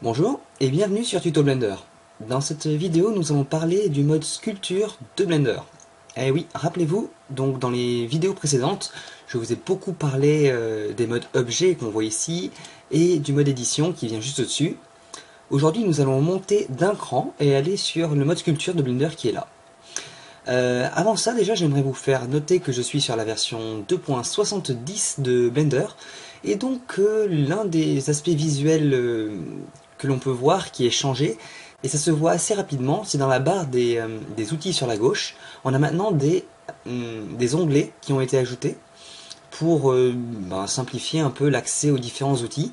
Bonjour et bienvenue sur Tuto Blender. Dans cette vidéo, nous allons parler du mode sculpture de Blender. Eh oui, rappelez-vous, donc dans les vidéos précédentes, je vous ai beaucoup parlé des modes objet qu'on voit ici et du mode édition qui vient juste au-dessus. Aujourd'hui, nous allons monter d'un cran et aller sur le mode sculpture de Blender qui est là. Avant ça, déjà, j'aimerais vous faire noter que je suis sur la version 2.70 de Blender et donc l'un des aspects visuels que l'on peut voir qui est changé, et ça se voit assez rapidement, c'est dans la barre des outils sur la gauche. On a maintenant des onglets qui ont été ajoutés pour simplifier un peu l'accès aux différents outils.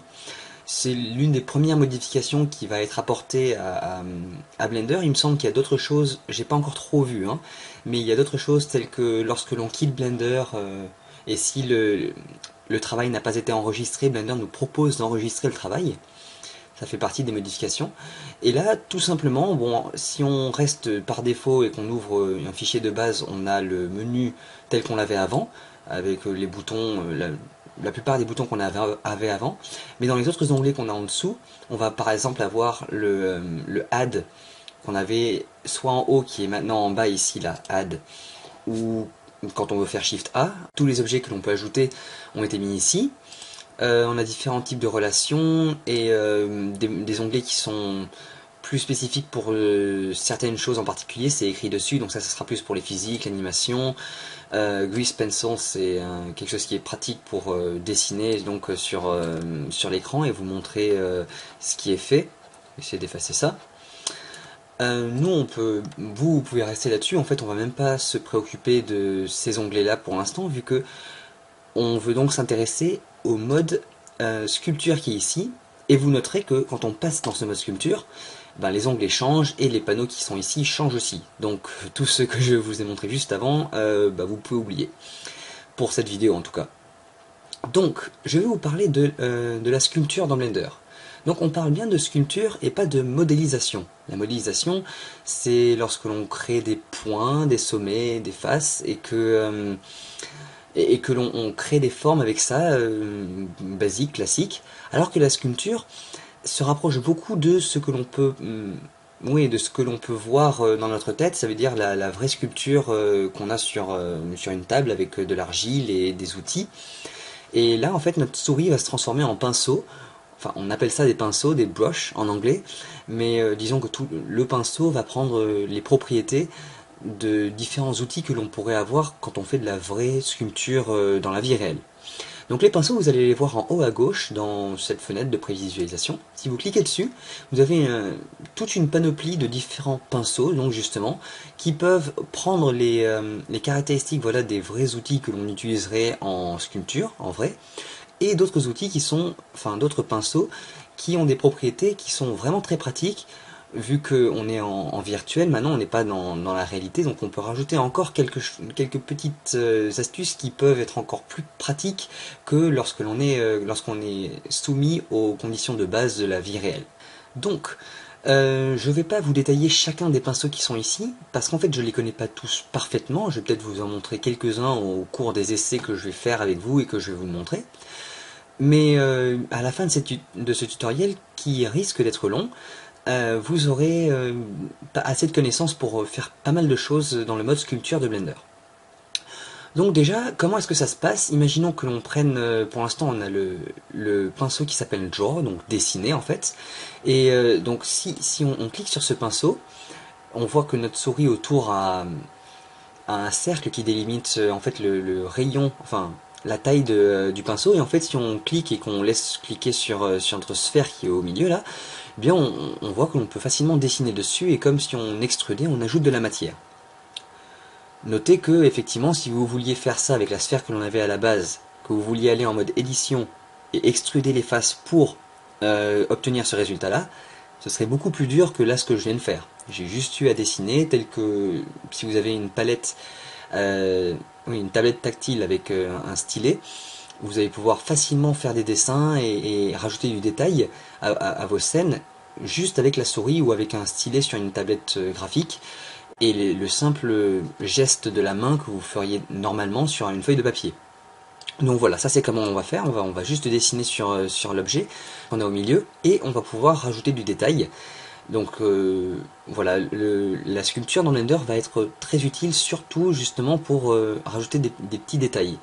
C'est l'une des premières modifications qui va être apportée à Blender. Il me semble qu'il y a d'autres choses, j'ai pas encore trop vu, hein, mais il y a d'autres choses telles que lorsque l'on quitte Blender et si le travail n'a pas été enregistré, Blender nous propose d'enregistrer le travail. Ça fait partie des modifications. Et là, tout simplement, bon, si on reste par défaut et qu'on ouvre un fichier de base, on a le menu tel qu'on l'avait avant, avec les boutons, la plupart des boutons qu'on avait avant. Mais dans les autres onglets qu'on a en dessous, on va par exemple avoir le Add qu'on avait soit en haut, qui est maintenant en bas ici, là, Add, ou quand on veut faire Shift A, tous les objets que l'on peut ajouter ont été mis ici. On a différents types de relations et des onglets qui sont plus spécifiques pour certaines choses en particulier, c'est écrit dessus, donc ça sera plus pour les physiques, l'animation. Grease Pencil, c'est quelque chose qui est pratique pour dessiner donc sur l'écran et vous montrer ce qui est fait. Essayez d'effacer ça. Nous vous pouvez rester là-dessus, en fait on va même pas se préoccuper de ces onglets-là pour l'instant, vu que on veut donc s'intéresser au mode sculpture qui est ici, et vous noterez que quand on passe dans ce mode sculpture, ben, les onglets changent et les panneaux qui sont ici changent aussi. Donc tout ce que je vous ai montré juste avant, vous pouvez oublier, pour cette vidéo en tout cas. Donc je vais vous parler de la sculpture dans Blender. Donc on parle bien de sculpture et pas de modélisation. La modélisation, c'est lorsque l'on crée des points, des sommets, des faces, et que l'on crée des formes avec ça, basique, classique, alors que la sculpture se rapproche beaucoup de ce que l'on peut, voir dans notre tête. Ça veut dire la vraie sculpture qu'on a sur une table avec de l'argile et des outils. Et là, en fait, notre souris va se transformer en pinceau. Enfin, on appelle ça des pinceaux, des brushes en anglais, mais disons que tout le pinceau va prendre les propriétés de différents outils que l'on pourrait avoir quand on fait de la vraie sculpture dans la vie réelle. Donc les pinceaux, vous allez les voir en haut à gauche dans cette fenêtre de prévisualisation. Si vous cliquez dessus, vous avez toute une panoplie de différents pinceaux, donc justement, qui peuvent prendre les caractéristiques, voilà, des vrais outils que l'on utiliserait en sculpture, en vrai, et d'autres outils qui sont, enfin d'autres pinceaux qui ont des propriétés qui sont vraiment très pratiques. Vu qu'on est en virtuel, maintenant on n'est pas dans la réalité, donc on peut rajouter encore quelques petites astuces qui peuvent être encore plus pratiques que lorsqu'on est soumis aux conditions de base de la vie réelle. Donc, je ne vais pas vous détailler chacun des pinceaux qui sont ici, parce qu'en fait je ne les connais pas tous parfaitement. Je vais peut-être vous en montrer quelques-uns au cours des essais que je vais faire avec vous et que je vais vous montrer. Mais à la fin de ce tutoriel, qui risque d'être long, vous aurez assez de connaissances pour faire pas mal de choses dans le mode sculpture de Blender. Donc déjà, comment est-ce que ça se passe? Imaginons que l'on prenne, pour l'instant on a le pinceau qui s'appelle Draw, donc dessiner en fait. Et donc si on clique sur ce pinceau, on voit que notre souris autour a un cercle qui délimite en fait le rayon, enfin la taille du pinceau. Et en fait si on clique et qu'on laisse cliquer sur notre sphère qui est au milieu là, eh bien on voit que l'on peut facilement dessiner dessus, et comme si on extrudait, on ajoute de la matière. Notez que effectivement, si vous vouliez faire ça avec la sphère que l'on avait à la base, que vous vouliez aller en mode édition et extruder les faces pour obtenir ce résultat là, ce serait beaucoup plus dur que là ce que je viens de faire. J'ai juste eu à dessiner, tel que si vous avez une palette, une tablette tactile avec un stylet, vous allez pouvoir facilement faire des dessins et rajouter du détail à vos scènes juste avec la souris ou avec un stylet sur une tablette graphique, et le simple geste de la main que vous feriez normalement sur une feuille de papier. Donc voilà, ça c'est comment on va faire, on va juste dessiner sur l'objet qu'on a au milieu et on va pouvoir rajouter du détail. Donc voilà, la sculpture dans Blender va être très utile, surtout justement pour rajouter des petits détails.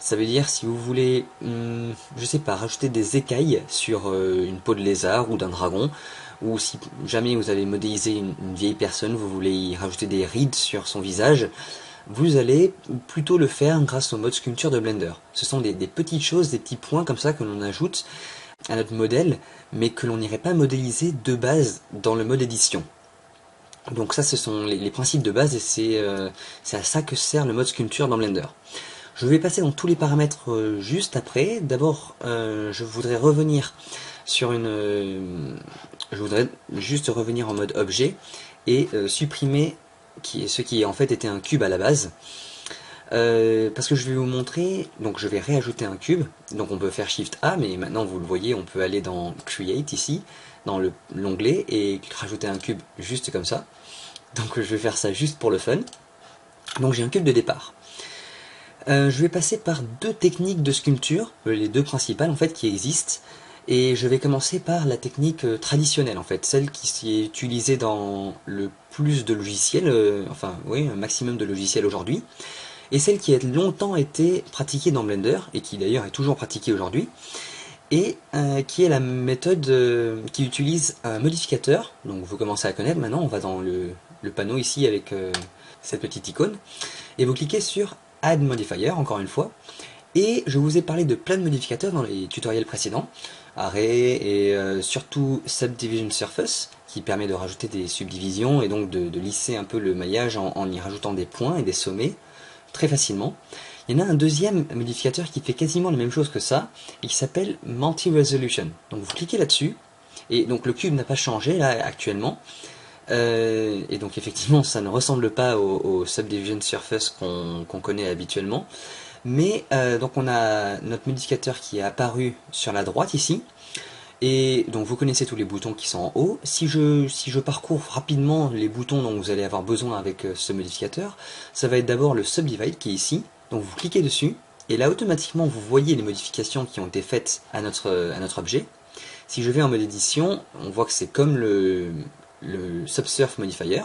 Ça veut dire si vous voulez, je sais pas, rajouter des écailles sur une peau de lézard ou d'un dragon, ou si jamais vous avez modélisé une vieille personne, vous voulez y rajouter des rides sur son visage, vous allez plutôt le faire grâce au mode sculpture de Blender. Ce sont des petites choses, des petits points comme ça que l'on ajoute à notre modèle, mais que l'on n'irait pas modéliser de base dans le mode édition. Donc ça, ce sont les principes de base et c'est à ça que sert le mode sculpture dans Blender. Je vais passer dans tous les paramètres juste après. D'abord, je voudrais juste revenir en mode objet et supprimer ce qui en fait était un cube à la base. Parce que je vais vous montrer, donc je vais réajouter un cube, donc on peut faire Shift A, mais maintenant vous le voyez, on peut aller dans Create ici, dans l'onglet, et rajouter un cube juste comme ça. Donc je vais faire ça juste pour le fun. Donc j'ai un cube de départ. Je vais passer par deux techniques de sculpture, les deux principales en fait qui existent, et je vais commencer par la technique traditionnelle en fait, celle qui est utilisée dans le plus de logiciels, enfin oui, un maximum de logiciels aujourd'hui. Et celle qui a longtemps été pratiquée dans Blender, et qui d'ailleurs est toujours pratiquée aujourd'hui, et qui est la méthode qui utilise un modificateur, donc vous commencez à connaître maintenant, on va dans le panneau ici avec cette petite icône, et vous cliquez sur Add Modifier, encore une fois, et je vous ai parlé de plein de modificateurs dans les tutoriels précédents, Array et surtout Subdivision Surface, qui permet de rajouter des subdivisions, et donc de lisser un peu le maillage en y rajoutant des points et des sommets, très facilement. Il y en a un deuxième modificateur qui fait quasiment la même chose que ça et qui s'appelle Multi-Resolution. Donc vous cliquez là-dessus et donc le cube n'a pas changé là actuellement et donc effectivement ça ne ressemble pas au Subdivision Surface qu'on connaît habituellement, mais donc on a notre modificateur qui est apparu sur la droite ici et donc vous connaissez tous les boutons qui sont en haut. Si je parcours rapidement les boutons dont vous allez avoir besoin avec ce modificateur, ça va être d'abord le Subdivide qui est ici, donc vous cliquez dessus et là automatiquement vous voyez les modifications qui ont été faites à notre objet. Si je vais en mode édition, on voit que c'est comme le Subsurf Modifier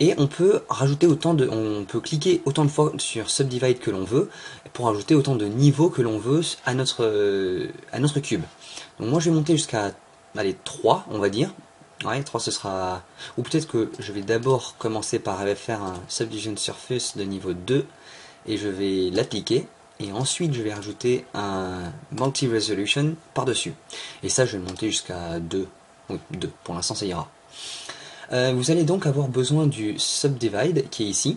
et on peut rajouter on peut cliquer autant de fois sur Subdivide que l'on veut pour ajouter autant de niveaux que l'on veut à notre cube. Donc moi je vais monter jusqu'à 3 on va dire, ouais 3 ce sera, ou peut-être que je vais d'abord commencer par faire un Subdivision Surface de niveau 2 et je vais l'appliquer et ensuite je vais rajouter un Multi-Resolution par dessus et ça je vais monter jusqu'à 2, oui 2, pour l'instant ça ira. Vous allez donc avoir besoin du Subdivide qui est ici.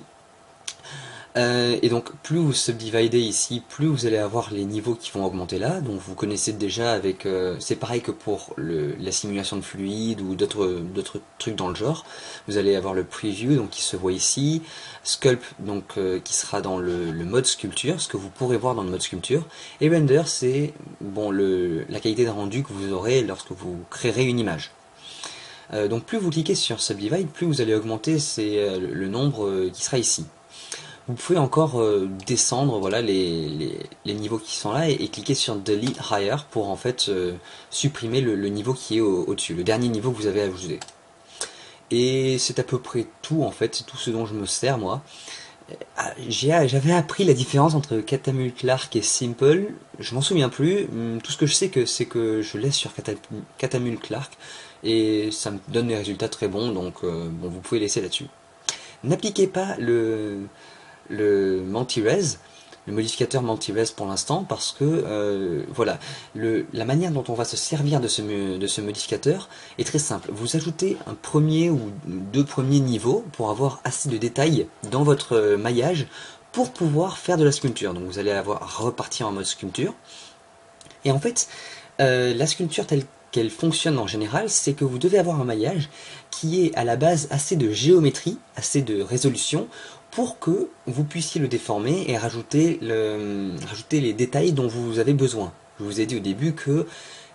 Et donc plus vous subdividez ici, plus vous allez avoir les niveaux qui vont augmenter là, donc vous connaissez déjà avec... c'est pareil que pour la simulation de fluide ou d'autres trucs dans le genre. Vous allez avoir le preview donc qui se voit ici, sculpt donc qui sera dans le mode sculpture, ce que vous pourrez voir dans le mode sculpture, et render c'est bon, la qualité de rendu que vous aurez lorsque vous créerez une image. Donc plus vous cliquez sur Subdivide, plus vous allez augmenter le nombre qui sera ici. Vous pouvez encore descendre voilà, les niveaux qui sont là et cliquer sur Delete Higher pour en fait supprimer le niveau qui est au-dessus, le dernier niveau que vous avez ajouté. Et c'est à peu près tout en fait, c'est tout ce dont je me sers moi. J'avais appris la différence entre Catamult Lark et Simple, je m'en souviens plus, tout ce que je sais c'est que je laisse sur Catamult Lark et ça me donne des résultats très bons, donc bon, vous pouvez laisser là-dessus. N'appliquez pas le Multi-Res, le modificateur Multi-Res pour l'instant, parce que voilà, la manière dont on va se servir de ce modificateur est très simple. Vous ajoutez un premier ou deux premiers niveaux pour avoir assez de détails dans votre maillage pour pouvoir faire de la sculpture. Donc vous allez repartir en mode sculpture. Et en fait, la sculpture telle qu'elle fonctionne en général, c'est que vous devez avoir un maillage qui est à la base assez de géométrie, assez de résolution, pour que vous puissiez le déformer et rajouter les détails dont vous avez besoin. Je vous ai dit au début que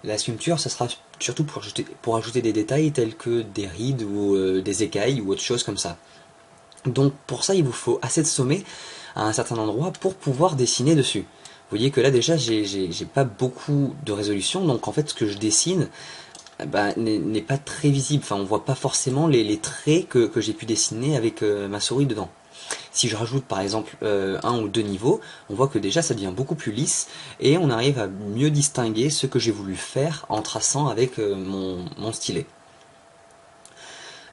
la sculpture, ça sera surtout pour ajouter des détails tels que des rides ou des écailles ou autre chose comme ça. Donc pour ça, il vous faut assez de sommets à un certain endroit pour pouvoir dessiner dessus. Vous voyez que là déjà j'ai pas beaucoup de résolution, donc en fait ce que je dessine n'est pas très visible, enfin on voit pas forcément les traits que j'ai pu dessiner avec ma souris dedans. Si je rajoute par exemple un ou deux niveaux, on voit que déjà ça devient beaucoup plus lisse et on arrive à mieux distinguer ce que j'ai voulu faire en traçant avec mon stylet.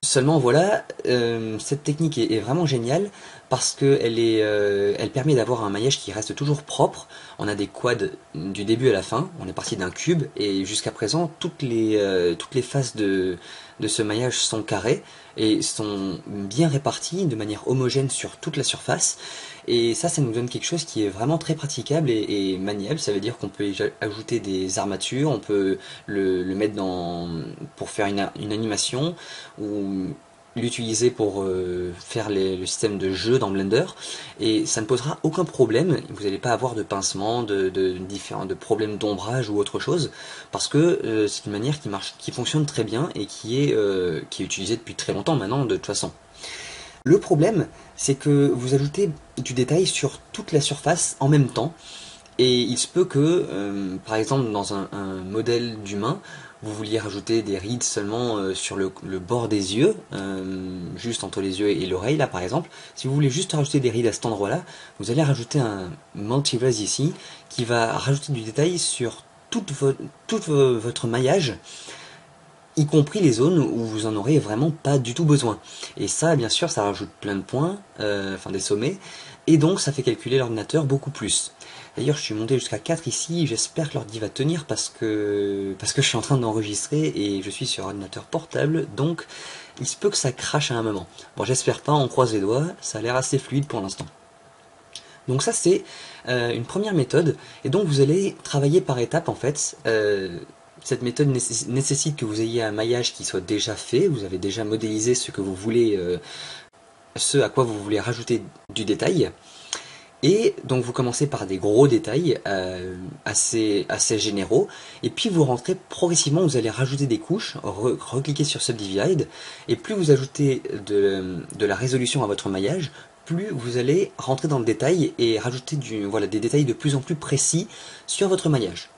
Seulement voilà, cette technique est vraiment géniale parce qu'elle elle permet d'avoir un maillage qui reste toujours propre. On a des quads du début à la fin, on est parti d'un cube et jusqu'à présent toutes les faces de ce maillage sont carrées et sont bien réparties de manière homogène sur toute la surface. Et ça nous donne quelque chose qui est vraiment très praticable et maniable. Ça veut dire qu'on peut ajouter des armatures, on peut le mettre pour faire une animation ou l'utiliser pour faire le système de jeu dans Blender, et ça ne posera aucun problème. Vous n'allez pas avoir de pincement, de problèmes d'ombrage ou autre chose, parce que c'est une manière qui fonctionne très bien et qui est utilisée depuis très longtemps maintenant de toute façon. Le problème, c'est que vous ajoutez du détail sur toute la surface en même temps, et il se peut que, par exemple dans un modèle d'humain, vous vouliez rajouter des rides seulement sur le bord des yeux, juste entre les yeux et l'oreille là par exemple. Si vous voulez juste rajouter des rides à cet endroit là, vous allez rajouter un multiverse ici qui va rajouter du détail sur tout votre maillage, y compris les zones où vous en aurez vraiment pas du tout besoin. Et ça bien sûr ça rajoute plein de points, enfin des sommets, et donc ça fait calculer l'ordinateur beaucoup plus. D'ailleurs, je suis monté jusqu'à 4 ici, j'espère que l'ordi va tenir parce que je suis en train d'enregistrer et je suis sur un ordinateur portable, donc il se peut que ça crache à un moment. Bon, j'espère pas, on croise les doigts, ça a l'air assez fluide pour l'instant. Donc ça, c'est une première méthode, et donc vous allez travailler par étapes en fait. Cette méthode nécessite que vous ayez un maillage qui soit déjà fait, vous avez déjà modélisé ce que vous voulez, ce à quoi vous voulez rajouter du détail. Et donc vous commencez par des gros détails assez généraux, et puis vous rentrez progressivement, vous allez rajouter des couches, recliquer sur Subdivide, et plus vous ajoutez de la résolution à votre maillage, plus vous allez rentrer dans le détail et rajouter des détails de plus en plus précis sur votre maillage.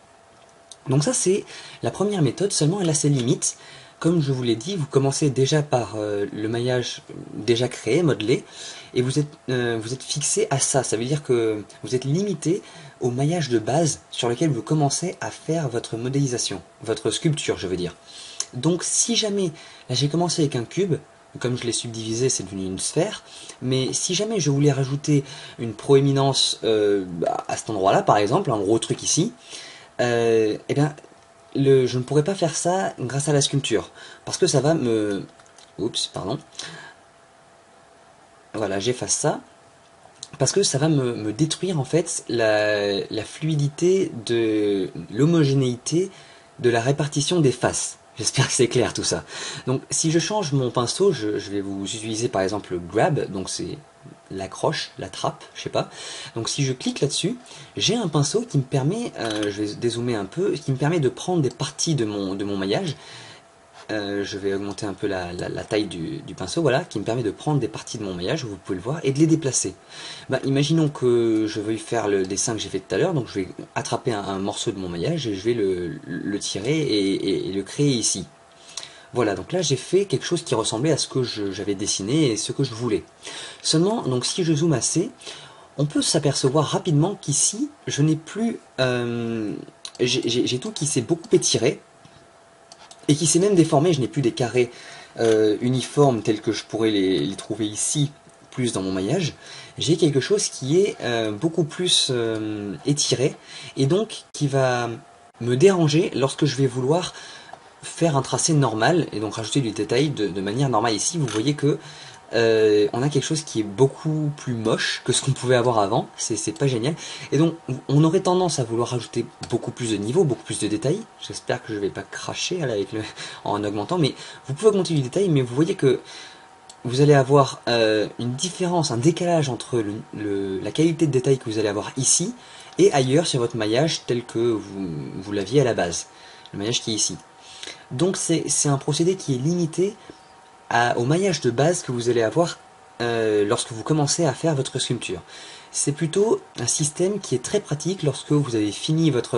Donc ça c'est la première méthode, seulement elle a ses limites. Comme je vous l'ai dit, vous commencez déjà par le maillage déjà créé, modelé, et vous êtes fixé à ça. Ça veut dire que vous êtes limité au maillage de base sur lequel vous commencez à faire votre modélisation, votre sculpture, je veux dire. Donc si jamais, là j'ai commencé avec un cube, comme je l'ai subdivisé, c'est devenu une sphère, mais si jamais je voulais rajouter une proéminence à cet endroit-là, par exemple, un gros truc ici, eh bien... je ne pourrais pas faire ça grâce à la sculpture, parce que ça va me... Oups, pardon. Voilà, j'efface ça. Parce que ça va me détruire en fait la fluidité, l'homogénéité de la répartition des faces. J'espère que c'est clair tout ça. Donc si je change mon pinceau, je vais vous utiliser par exemple le grab, donc c'est l'accroche, la trappe, je sais pas. Donc si je clique là-dessus, j'ai un pinceau qui me permet, je vais dézoomer un peu, qui me permet de prendre des parties de mon maillage. Je vais augmenter un peu la taille du pinceau, voilà, qui me permet de prendre des parties de mon maillage, vous pouvez le voir, et de les déplacer. Imaginons que je veuille faire le dessin que j'ai fait tout à l'heure, donc je vais attraper un morceau de mon maillage et je vais le tirer et le créer ici. Voilà, donc là j'ai fait quelque chose qui ressemblait à ce que j'avais dessiné et ce que je voulais. Seulement, donc si je zoome assez, on peut s'apercevoir rapidement qu'ici, je n'ai plus... j'ai tout qui s'est beaucoup étiré, et qui s'est même déformé. Je n'ai plus des carrés uniformes tels que je pourrais les trouver ici, plus dans mon maillage. J'ai quelque chose qui est beaucoup plus étiré, et donc qui va me déranger lorsque je vais vouloir... faire un tracé normal et donc rajouter du détail de manière normale. Ici vous voyez que on a quelque chose qui est beaucoup plus moche que ce qu'on pouvait avoir avant, c'est pas génial, et donc on aurait tendance à vouloir rajouter beaucoup plus de niveaux, beaucoup plus de détails. J'espère que je vais pas cracher en augmentant, mais vous pouvez augmenter du détail, mais vous voyez que vous allez avoir une différence, un décalage entre la qualité de détail que vous allez avoir ici et ailleurs sur votre maillage tel que vous l'aviez à la base, le maillage qui est ici. Donc c'est un procédé qui est limité au maillage de base que vous allez avoir lorsque vous commencez à faire votre sculpture. C'est plutôt un système qui est très pratique lorsque vous avez fini votre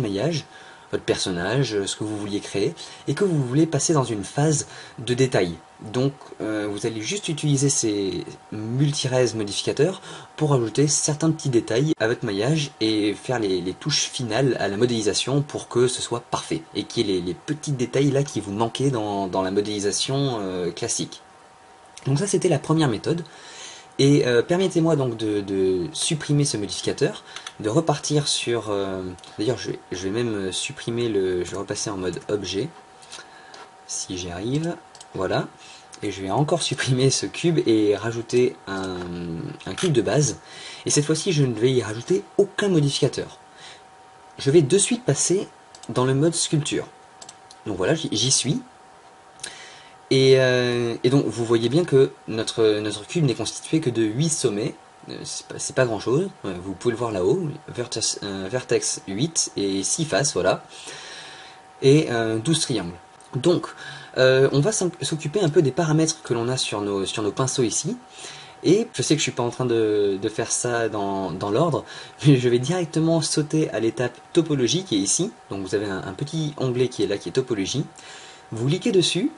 maillage, votre personnage, ce que vous vouliez créer, et que vous voulez passer dans une phase de détail. Donc vous allez juste utiliser ces multi-res modificateurs pour ajouter certains petits détails à votre maillage et faire les touches finales à la modélisation pour que ce soit parfait et qu'il y ait les petits détails là qui vous manquaient dans la modélisation classique. Donc ça c'était la première méthode. Et permettez-moi donc de supprimer ce modificateur, de repartir sur... D'ailleurs, je vais même supprimer le... Je vais repasser en mode objet, si j'y arrive. Voilà. Et je vais encore supprimer ce cube et rajouter un cube de base. Et cette fois-ci, je ne vais y rajouter aucun modificateur. Je vais de suite passer dans le mode sculpture. Donc voilà, j'y suis. Et donc vous voyez bien que notre cube n'est constitué que de 8 sommets, c'est pas grand chose, vous pouvez le voir là-haut, vertex 8 et 6 faces, voilà, et 12 triangles. Donc on va s'occuper un peu des paramètres que l'on a sur nos pinceaux ici, et je sais que je suis pas en train de faire ça dans l'ordre, mais je vais directement sauter à l'étape topologie qui est ici. Donc vous avez un petit onglet qui est là, qui est topologie, vous cliquez dessus.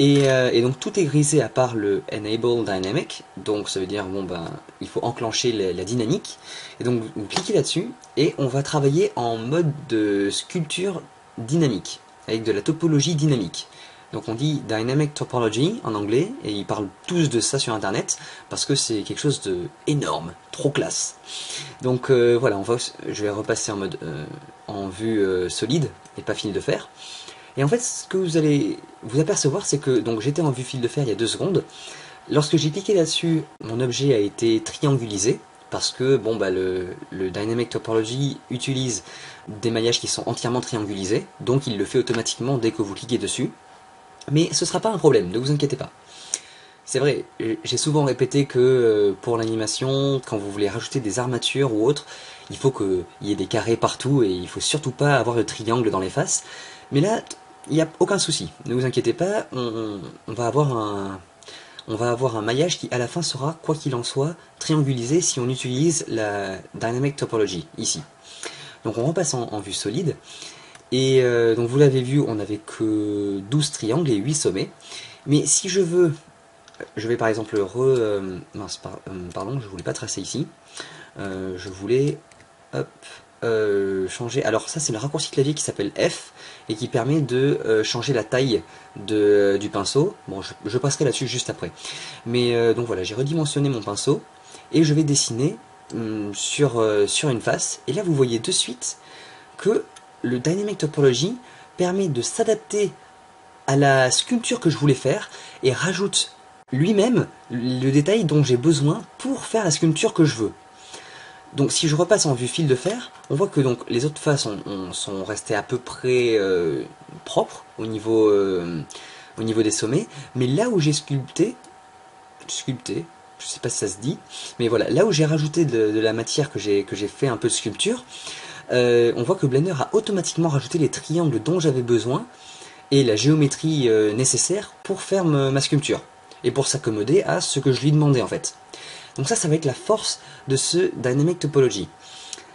Et donc tout est grisé à part le Enable Dynamic, donc ça veut dire bon ben il faut enclencher la dynamique, et donc vous cliquez là-dessus et on va travailler en mode de sculpture dynamique, avec de la topologie dynamique. Donc on dit Dynamic Topology en anglais, et ils parlent tous de ça sur internet, parce que c'est quelque chose d'énorme, trop classe. Donc voilà, je vais repasser en mode en vue solide, et pas fil de fer. Et en fait, ce que vous allez vous apercevoir, c'est que j'étais en vue fil de fer il y a 2 secondes. Lorsque j'ai cliqué là-dessus, mon objet a été triangulisé, parce que bon, bah, le Dynamic Topology utilise des maillages qui sont entièrement triangulisés, donc il le fait automatiquement dès que vous cliquez dessus. Mais ce ne sera pas un problème, ne vous inquiétez pas. C'est vrai, j'ai souvent répété que pour l'animation, quand vous voulez rajouter des armatures ou autre, il faut qu'il y ait des carrés partout et il ne faut surtout pas avoir de triangle dans les faces. Mais là... il n'y a aucun souci, ne vous inquiétez pas, on va avoir un maillage qui à la fin sera, quoi qu'il en soit, triangulisé si on utilise la Dynamic Topology ici. Donc on repasse en vue solide, et donc vous l'avez vu, on n'avait que 12 triangles et 8 sommets, mais si je veux, je vais par exemple pardon, je ne voulais pas tracer ici, je voulais, hop, changer. Alors ça c'est le raccourci clavier qui s'appelle F et qui permet de changer la taille du pinceau. Bon, je passerai là-dessus juste après. Mais donc voilà, j'ai redimensionné mon pinceau et je vais dessiner sur une face. Et là vous voyez de suite que le Dynamic Topology permet de s'adapter à la sculpture que je voulais faire et rajoute lui-même le détail dont j'ai besoin pour faire la sculpture que je veux. Donc si je repasse en vue fil de fer, on voit que donc, les autres faces sont restées à peu près propres au niveau des sommets, mais là où j'ai sculpté, je ne sais pas si ça se dit, mais voilà, là où j'ai rajouté de la matière, que j'ai fait un peu de sculpture, on voit que Blender a automatiquement rajouté les triangles dont j'avais besoin et la géométrie nécessaire pour faire ma sculpture, et pour s'accommoder à ce que je lui demandais en fait. Donc ça va être la force de ce Dynamic Topology.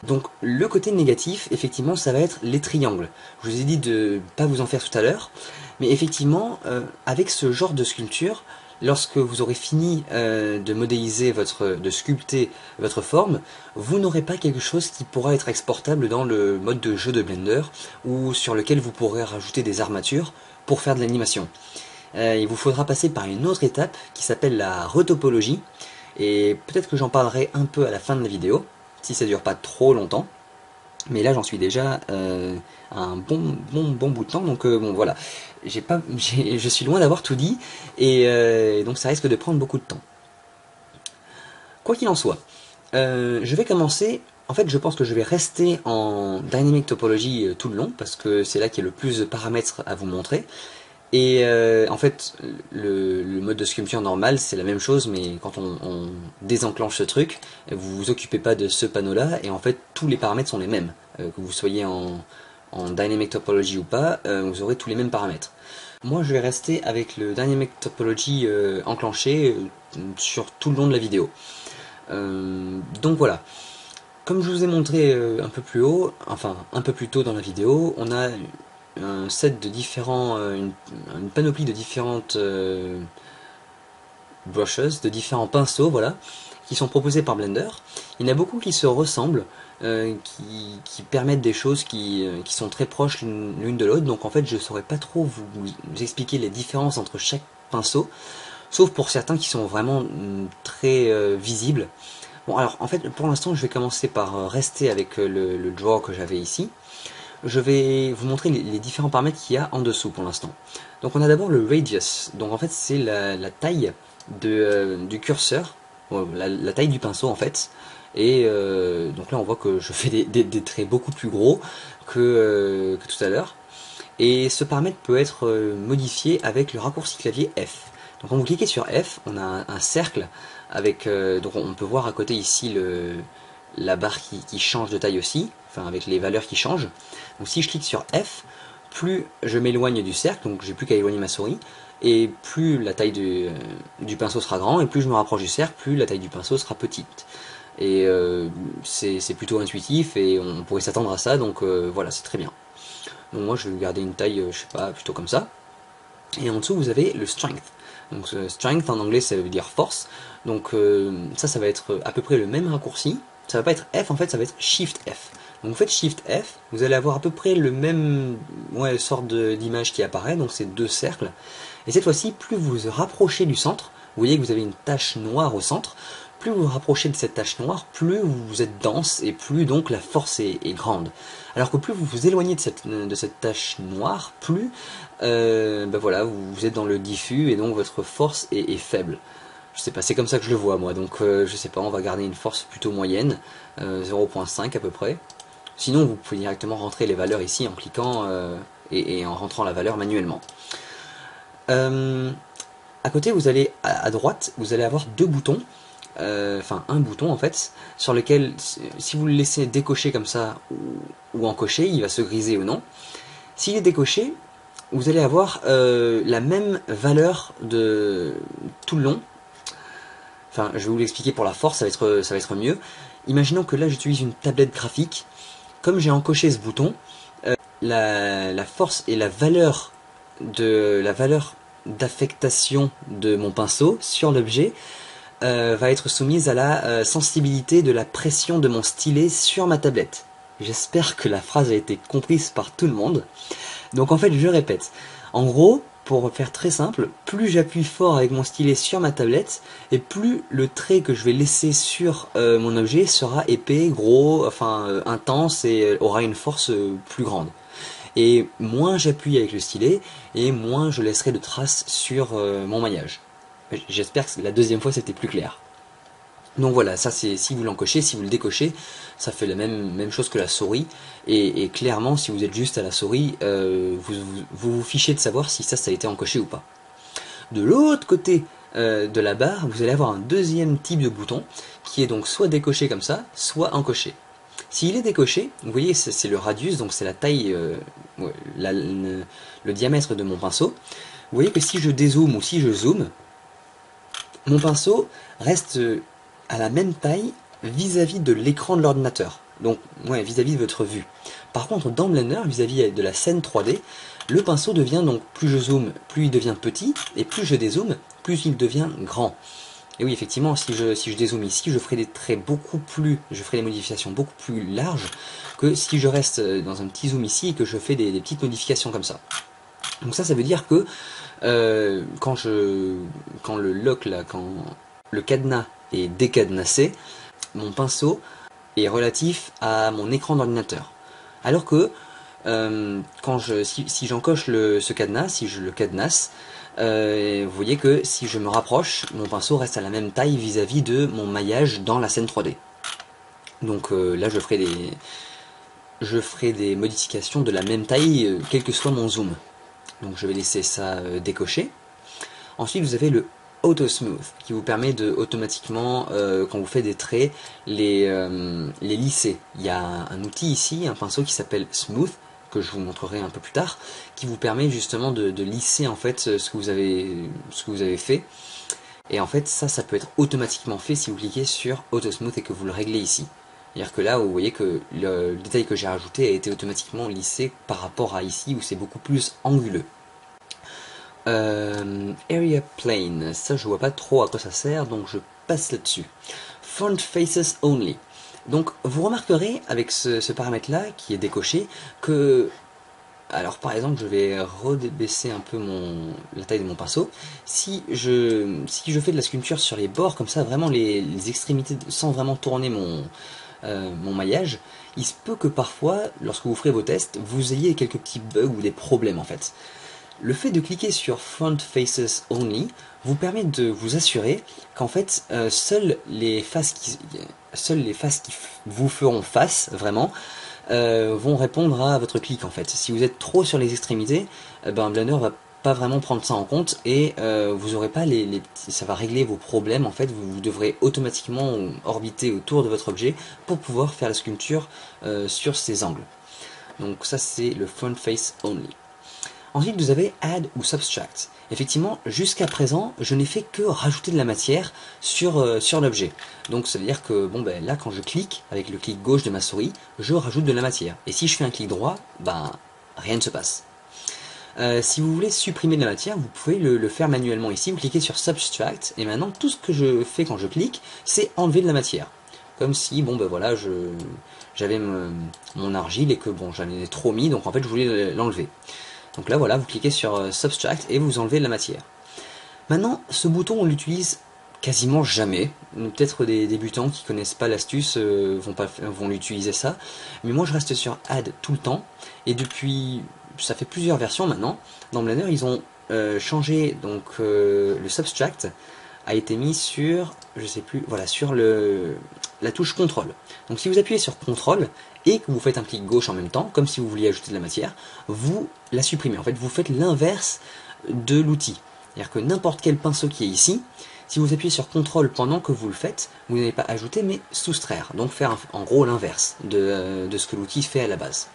Donc le côté négatif, effectivement, ça va être les triangles. Je vous ai dit de ne pas vous en faire tout à l'heure, mais effectivement, avec ce genre de sculpture, lorsque vous aurez fini de sculpter votre forme, vous n'aurez pas quelque chose qui pourra être exportable dans le mode de jeu de Blender, ou sur lequel vous pourrez rajouter des armatures pour faire de l'animation. Il vous faudra passer par une autre étape qui s'appelle la retopologie, et peut-être que j'en parlerai un peu à la fin de la vidéo, si ça dure pas trop longtemps. Mais là j'en suis déjà un bon bout de temps, donc bon voilà, je suis loin d'avoir tout dit, et donc ça risque de prendre beaucoup de temps. Quoi qu'il en soit, je vais commencer, en fait je pense que je vais rester en Dynamic Topology tout le long, parce que c'est là qu'il y a le plus de paramètres à vous montrer. Et en fait, le mode de sculpture normal, c'est la même chose, mais quand on désenclenche ce truc, vous vous occupez pas de ce panneau-là, et en fait, tous les paramètres sont les mêmes. Que vous soyez en Dynamic Topology ou pas, vous aurez tous les mêmes paramètres. Moi, je vais rester avec le Dynamic Topology enclenché sur tout le long de la vidéo. Donc voilà. Comme je vous ai montré un peu plus haut, enfin un peu plus tôt dans la vidéo, on a un set de différents, une panoplie de différentes brushes, de différents pinceaux, voilà, qui sont proposés par Blender. Il y en a beaucoup qui se ressemblent, qui permettent des choses qui sont très proches l'une de l'autre. Donc en fait, je ne saurais pas trop vous expliquer les différences entre chaque pinceau, sauf pour certains qui sont vraiment très visibles. Bon, alors en fait pour l'instant je vais commencer par rester avec le draw que j'avais ici. Je vais vous montrer les différents paramètres qu'il y a en dessous pour l'instant. Donc on a d'abord le radius, donc en fait c'est la taille du curseur, la taille du pinceau en fait. Et donc là on voit que je fais des traits beaucoup plus gros que tout à l'heure. Et ce paramètre peut être modifié avec le raccourci clavier F. Donc quand vous cliquez sur F, on a un cercle avec, donc on peut voir à côté ici la barre qui change de taille aussi, enfin avec les valeurs qui changent. Donc si je clique sur F, plus je m'éloigne du cercle, donc j'ai plus qu'à éloigner ma souris, et plus la taille du pinceau sera grand, et plus je me rapproche du cercle, plus la taille du pinceau sera petite. Et c'est plutôt intuitif, et on pourrait s'attendre à ça, donc voilà, c'est très bien. Donc moi je vais garder une taille, je sais pas, plutôt comme ça. Et en dessous vous avez le strength. Donc strength en anglais ça veut dire force. Donc ça va être à peu près le même raccourci. Ça va pas être F en fait, ça va être Shift F. Donc vous faites Shift F, vous allez avoir à peu près le même sorte d'image qui apparaît. Donc c'est deux cercles. Et cette fois-ci, plus vous vous rapprochez du centre, vous voyez que vous avez une tache noire au centre. Plus vous vous rapprochez de cette tache noire, plus vous êtes dense et plus donc la force est grande. Alors que plus vous vous éloignez de cette tache noire, plus ben voilà, vous êtes dans le diffus et donc votre force est faible. Je sais pas, c'est comme ça que je le vois moi, donc je sais pas, on va garder une force plutôt moyenne, 0.5 à peu près. Sinon vous pouvez directement rentrer les valeurs ici en cliquant et en rentrant la valeur manuellement. À côté vous allez, à droite, vous allez avoir deux boutons. Enfin un bouton en fait, sur lequel si vous le laissez décocher comme ça ou encocher, il va se griser ou non. S'il est décoché, vous allez avoir la même valeur de tout le long. Enfin je vais vous l'expliquer pour la force, ça va être mieux. Imaginons que là j'utilise une tablette graphique. Comme j'ai encoché ce bouton, la force et la valeur d'affectation de mon pinceau sur l'objet va être soumise à la sensibilité de la pression de mon stylet sur ma tablette. J'espère que la phrase a été comprise par tout le monde. Donc en fait, je répète. En gros, pour faire très simple, plus j'appuie fort avec mon stylet sur ma tablette, et plus le trait que je vais laisser sur mon objet sera épais, gros, enfin intense, et aura une force plus grande. Et moins j'appuie avec le stylet, et moins je laisserai de traces sur mon maillage. J'espère que la deuxième fois c'était plus clair. Donc voilà, ça c'est si vous l'encochez, si vous le décochez, ça fait la même chose que la souris. Et clairement, si vous êtes juste à la souris, vous fichez de savoir si ça a été encoché ou pas. De l'autre côté de la barre, vous allez avoir un deuxième type de bouton qui est donc soit décoché comme ça, soit encoché. S'il est décoché, vous voyez c'est le radius, donc c'est la taille, le diamètre de mon pinceau. Vous voyez que si je dézoome ou si je zoome, mon pinceau reste à la même taille vis-à-vis de l'écran de l'ordinateur, donc vis-à-vis de votre vue. Par contre, dans Blender, vis-à-vis de la scène 3D, le pinceau devient donc, plus je zoome, plus il devient petit, et plus je dézoome, plus il devient grand. Et oui, effectivement, si je dézoome ici, je ferai des traits je ferai des modifications beaucoup plus larges que si je reste dans un petit zoom ici et que je fais des petites modifications comme ça. Donc ça veut dire que quand le lock là, quand le cadenas est décadenassé, mon pinceau est relatif à mon écran d'ordinateur. Alors que si j'encoche ce cadenas, si je le cadenasse, vous voyez que si je me rapproche, mon pinceau reste à la même taille vis-à-vis de mon maillage dans la scène 3D. Donc là je ferai des modifications de la même taille quel que soit mon zoom. Donc je vais laisser ça décocher. Ensuite vous avez le Auto Smooth qui vous permet de automatiquement, quand vous faites des traits, les lisser. Il y a un outil ici, un pinceau qui s'appelle Smooth, que je vous montrerai un peu plus tard, qui vous permet justement de lisser en fait ce que vous avez fait. Et en fait ça peut être automatiquement fait si vous cliquez sur Autosmooth et que vous le réglez ici. C'est-à-dire que là vous voyez que le détail que j'ai rajouté a été automatiquement lissé par rapport à ici où c'est beaucoup plus anguleux. Area Plane, ça je vois pas trop à quoi ça sert donc je passe là-dessus. Font Faces Only. Donc vous remarquerez avec ce paramètre là qui est décoché que... Alors par exemple je vais redébaisser un peu la taille de mon pinceau. Si je fais de la sculpture sur les bords comme ça, vraiment les extrémités sans vraiment tourner mon maillage, il se peut que parfois lorsque vous ferez vos tests vous ayez quelques petits bugs ou des problèmes en fait. Le fait de cliquer sur Font Faces Only vous permet de vous assurer qu'en fait seules les faces qui vous feront face vraiment vont répondre à votre clic en fait. Si vous êtes trop sur les extrémités, Blender va pas vraiment prendre ça en compte et vous aurez pas ça va régler vos problèmes en fait. Vous devrez automatiquement orbiter autour de votre objet pour pouvoir faire la sculpture sur ces angles. Donc ça c'est le Font Face Only. Ensuite vous avez Add ou Subtract. Effectivement, jusqu'à présent, je n'ai fait que rajouter de la matière sur l'objet. Donc ça veut dire que bon ben là quand je clique, avec le clic gauche de ma souris, je rajoute de la matière. Et si je fais un clic droit, ben rien ne se passe. Si vous voulez supprimer de la matière, vous pouvez le faire manuellement ici. Vous cliquez sur Subtract et maintenant tout ce que je fais quand je clique, c'est enlever de la matière. Comme si, bon ben voilà, j'avais mon argile et que bon j'en ai trop mis, donc en fait je voulais l'enlever. Donc là voilà, vous cliquez sur Subtract et vous enlevez de la matière. Maintenant, ce bouton on l'utilise quasiment jamais. Peut-être des débutants qui ne connaissent pas l'astuce vont l'utiliser ça. Mais moi je reste sur Add tout le temps. Et depuis, ça fait plusieurs versions maintenant. Dans Blender ils ont changé, donc le Subtract a été mis sur, je sais plus, voilà, sur la touche CTRL. Donc si vous appuyez sur CTRL et que vous faites un clic gauche en même temps, comme si vous vouliez ajouter de la matière, vous la supprimez. En fait, vous faites l'inverse de l'outil. C'est-à-dire que n'importe quel pinceau qui est ici, si vous appuyez sur CTRL pendant que vous le faites, vous n'allez pas ajouter mais soustraire. Donc faire en gros l'inverse de ce que l'outil fait à la base.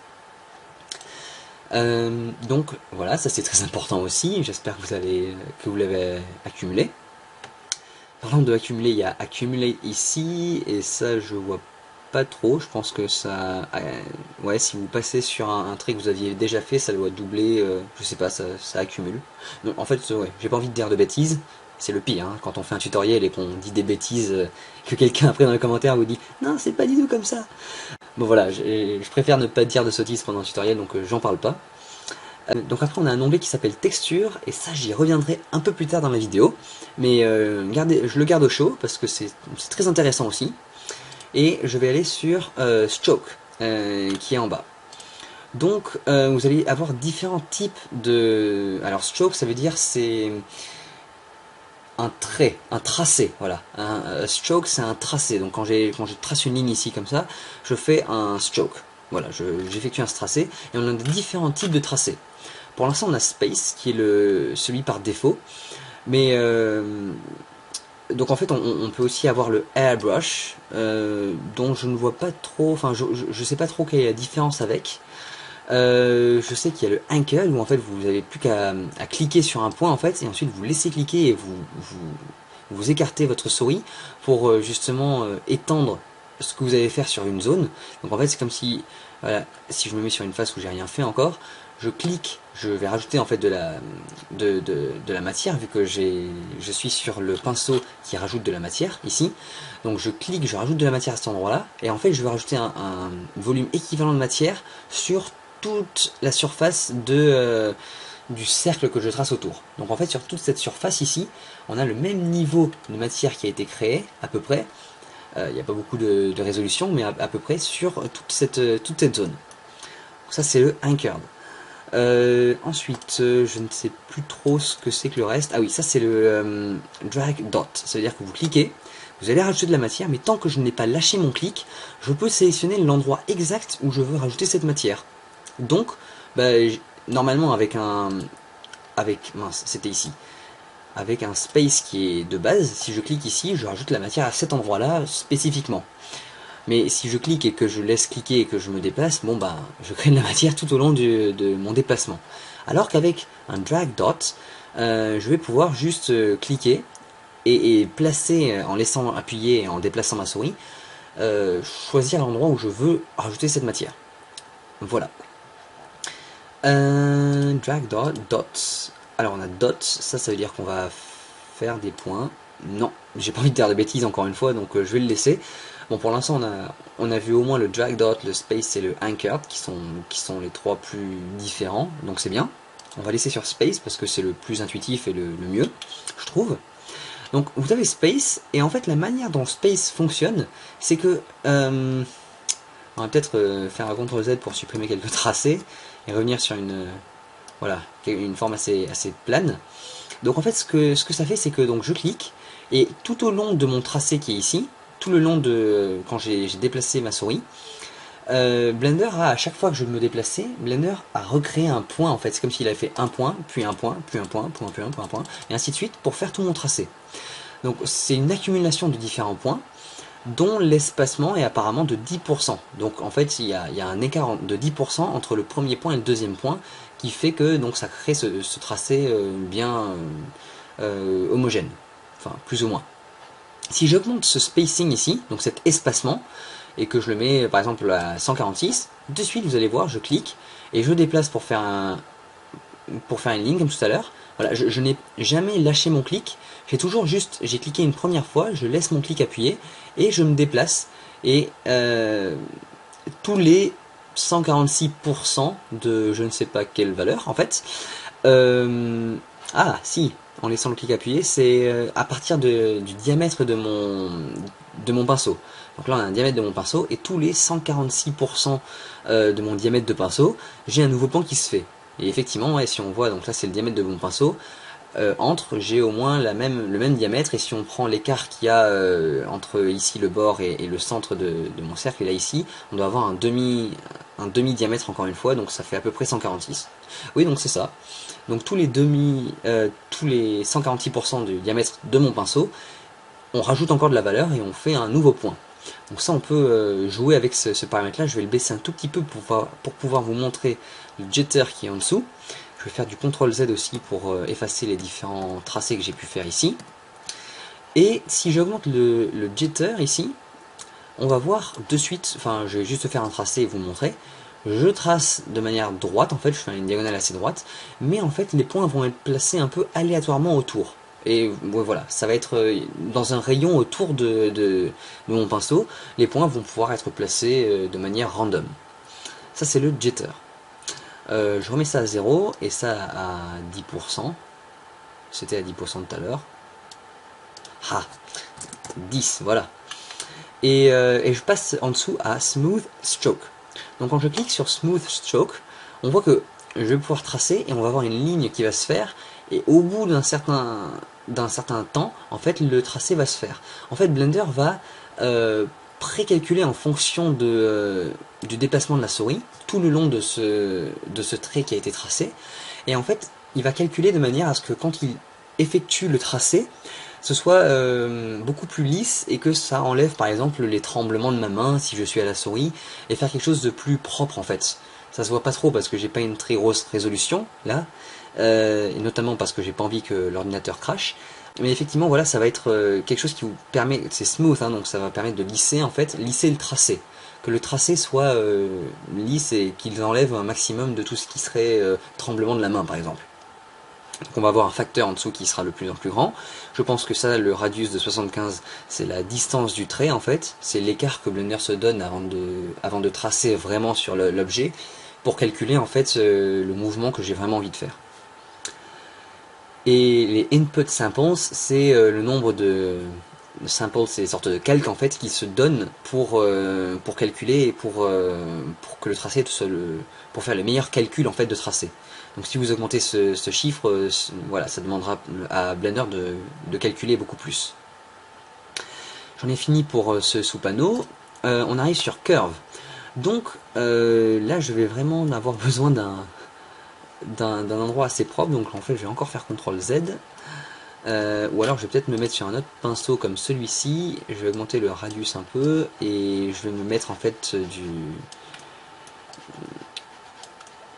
Donc voilà, ça c'est très important aussi. J'espère que vous l'avez accumulé. Parlant de accumuler, il y a accumuler ici, et ça je vois pas trop, je pense que ça... ouais, si vous passez sur un trait que vous aviez déjà fait, ça doit doubler, je sais pas, ça accumule. Donc, en fait, ouais, j'ai pas envie de dire de bêtises, c'est le pire, hein, quand on fait un tutoriel et qu'on dit des bêtises, que quelqu'un après dans les commentaires vous dit « Non, c'est pas du tout comme ça !» Bon voilà, je préfère ne pas dire de sottises pendant un tutoriel, donc j'en parle pas. Donc après on a un onglet qui s'appelle texture et ça j'y reviendrai un peu plus tard dans la vidéo, mais je le garde au chaud parce que c'est très intéressant aussi. Et je vais aller sur stroke qui est en bas. Donc vous allez avoir différents types de... Alors stroke ça veut dire c'est un trait, un tracé, voilà. Un stroke c'est un tracé, donc quand je trace une ligne ici comme ça, je fais un stroke. Voilà, j'effectue un tracé et on a différents types de tracés. Pour l'instant, on a Space, qui est celui par défaut. Mais donc en fait, on peut aussi avoir le Airbrush, dont je ne vois pas trop. Enfin, je sais pas trop quelle est la différence avec. Je sais qu'il y a le Angle où en fait vous n'avez plus qu'à cliquer sur un point en fait, et ensuite vous laissez cliquer et vous écartez votre souris pour justement étendre ce que vous allez faire sur une zone. Donc en fait, c'est comme si, voilà, si je me mets sur une face où j'ai rien fait encore. Je clique, je vais rajouter en fait de la matière vu que je suis sur le pinceau qui rajoute de la matière ici. Donc je clique, je rajoute de la matière à cet endroit-là et en fait je vais rajouter un volume équivalent de matière sur toute la surface du cercle que je trace autour. Donc en fait sur toute cette surface ici, on a le même niveau de matière qui a été créé à peu près. Il n'y a pas beaucoup de résolution mais à peu près sur toute cette zone. Donc ça c'est le Anchored. Ensuite, je ne sais plus trop ce que c'est que le reste. Ah oui, ça c'est le drag dot. Ça veut dire que vous cliquez, vous allez rajouter de la matière, mais tant que je n'ai pas lâché mon clic, je peux sélectionner l'endroit exact où je veux rajouter cette matière. Donc, bah, normalement mince, c'était ici. Avec un space qui est de base, si je clique ici, je rajoute la matière à cet endroit-là spécifiquement. Mais si je clique et que je laisse cliquer et que je me déplace, bon bah je crée de la matière tout au long de mon déplacement. Alors qu'avec un drag dot, je vais pouvoir juste cliquer et placer, en laissant appuyer et en déplaçant ma souris, choisir l'endroit où je veux rajouter cette matière. Voilà. Drag dots. Alors on a dots, ça veut dire qu'on va faire des points. Non, j'ai pas envie de dire de bêtises encore une fois, donc je vais le laisser. Bon, pour l'instant on a vu au moins le drag dot, le space et le anchored qui sont les trois plus différents, donc c'est bien. On va laisser sur space parce que c'est le plus intuitif et le mieux, je trouve. Donc vous avez space, et en fait la manière dont space fonctionne, c'est que on va peut-être faire un CTRL-Z pour supprimer quelques tracés et revenir sur une forme assez plane. Donc en fait ce que ça fait, c'est que donc je clique, et tout au long de mon tracé qui est ici, tout le long de quand j'ai déplacé ma souris, Blender a, à chaque fois que je me déplaçais, Blender a recréé un point en fait. C'est comme s'il avait fait un point, puis un point, puis un point, puis un point, puis un point, et ainsi de suite pour faire tout mon tracé. Donc c'est une accumulation de différents points, dont l'espacement est apparemment de 10%. Donc en fait il y a un écart de 10% entre le premier point et le deuxième point, qui fait que donc ça crée ce tracé bien homogène, enfin plus ou moins. Si j'augmente ce spacing ici, donc cet espacement, et que je le mets par exemple à 146, de suite vous allez voir, je clique et je déplace pour faire une ligne comme tout à l'heure. Voilà, je n'ai jamais lâché mon clic, j'ai cliqué une première fois, je laisse mon clic appuyé et je me déplace, et tous les 146% de je ne sais pas quelle valeur en fait, ah si, en laissant le clic appuyé, c'est à partir du diamètre de mon pinceau. Donc là on a un diamètre de mon pinceau, et tous les 146% de mon diamètre de pinceau, j'ai un nouveau point qui se fait. Et effectivement, ouais, si on voit, donc là c'est le diamètre de mon pinceau, j'ai au moins le même diamètre, et si on prend l'écart qu'il y a entre ici le bord et le centre de mon cercle, et là ici, on doit avoir un demi diamètre encore une fois, donc ça fait à peu près 146. Oui, donc c'est ça. Donc tous les 146% du diamètre de mon pinceau, on rajoute encore de la valeur et on fait un nouveau point. Donc ça, on peut jouer avec ce paramètre là. Je vais le baisser un tout petit peu pour pouvoir vous montrer le jitter qui est en dessous. Je vais faire du CTRL-Z aussi pour effacer les différents tracés que j'ai pu faire ici. Et si j'augmente le jitter ici, on va voir de suite, enfin je vais juste faire un tracé et vous montrer. Je trace de manière droite, en fait, je fais une diagonale assez droite, mais en fait les points vont être placés un peu aléatoirement autour. Et voilà, ça va être dans un rayon autour de mon pinceau, les points vont pouvoir être placés de manière random. Ça c'est le jitter. Je remets ça à 0 et ça à 10%. C'était à 10% tout à l'heure. Ah, 10, voilà. Et je passe en dessous à Smooth Stroke. Donc quand je clique sur Smooth Stroke, on voit que je vais pouvoir tracer et on va avoir une ligne qui va se faire, et au bout d'un certain temps, en fait, le tracé va se faire. En fait, Blender va précalculer en fonction du déplacement de la souris, tout le long de ce trait qui a été tracé, et en fait, il va calculer de manière à ce que quand il effectue le tracé, ce soit beaucoup plus lisse, et que ça enlève par exemple les tremblements de ma main si je suis à la souris, et faire quelque chose de plus propre en fait. Ça se voit pas trop parce que j'ai pas une très grosse résolution là, et notamment parce que j'ai pas envie que l'ordinateur crache, mais effectivement voilà, ça va être quelque chose qui vous permet, c'est smooth hein, donc ça va permettre de lisser en fait, lisser le tracé, que le tracé soit lisse et qu'il enlève un maximum de tout ce qui serait tremblement de la main par exemple. Donc on va avoir un facteur en dessous qui sera de plus en plus grand. Je pense que ça, le radius de 75, c'est la distance du trait en fait. C'est l'écart que Blender se donne avant de tracer vraiment sur l'objet, pour calculer en fait le mouvement que j'ai vraiment envie de faire. Et les input samples, c'est le nombre de samples, c'est des sortes de calques en fait qui se donnent pour calculer et pour que le tracé pour faire le meilleur calcul en fait de tracé. Donc si vous augmentez ce chiffre, voilà, ça demandera à Blender de calculer beaucoup plus. J'en ai fini pour ce sous-panneau. On arrive sur Curve. Donc là, je vais vraiment avoir besoin d'un endroit assez propre. Donc en fait, je vais encore faire CTRL-Z. Ou alors, je vais peut-être me mettre sur un autre pinceau comme celui-ci. Je vais augmenter le radius un peu. Et je vais me mettre en fait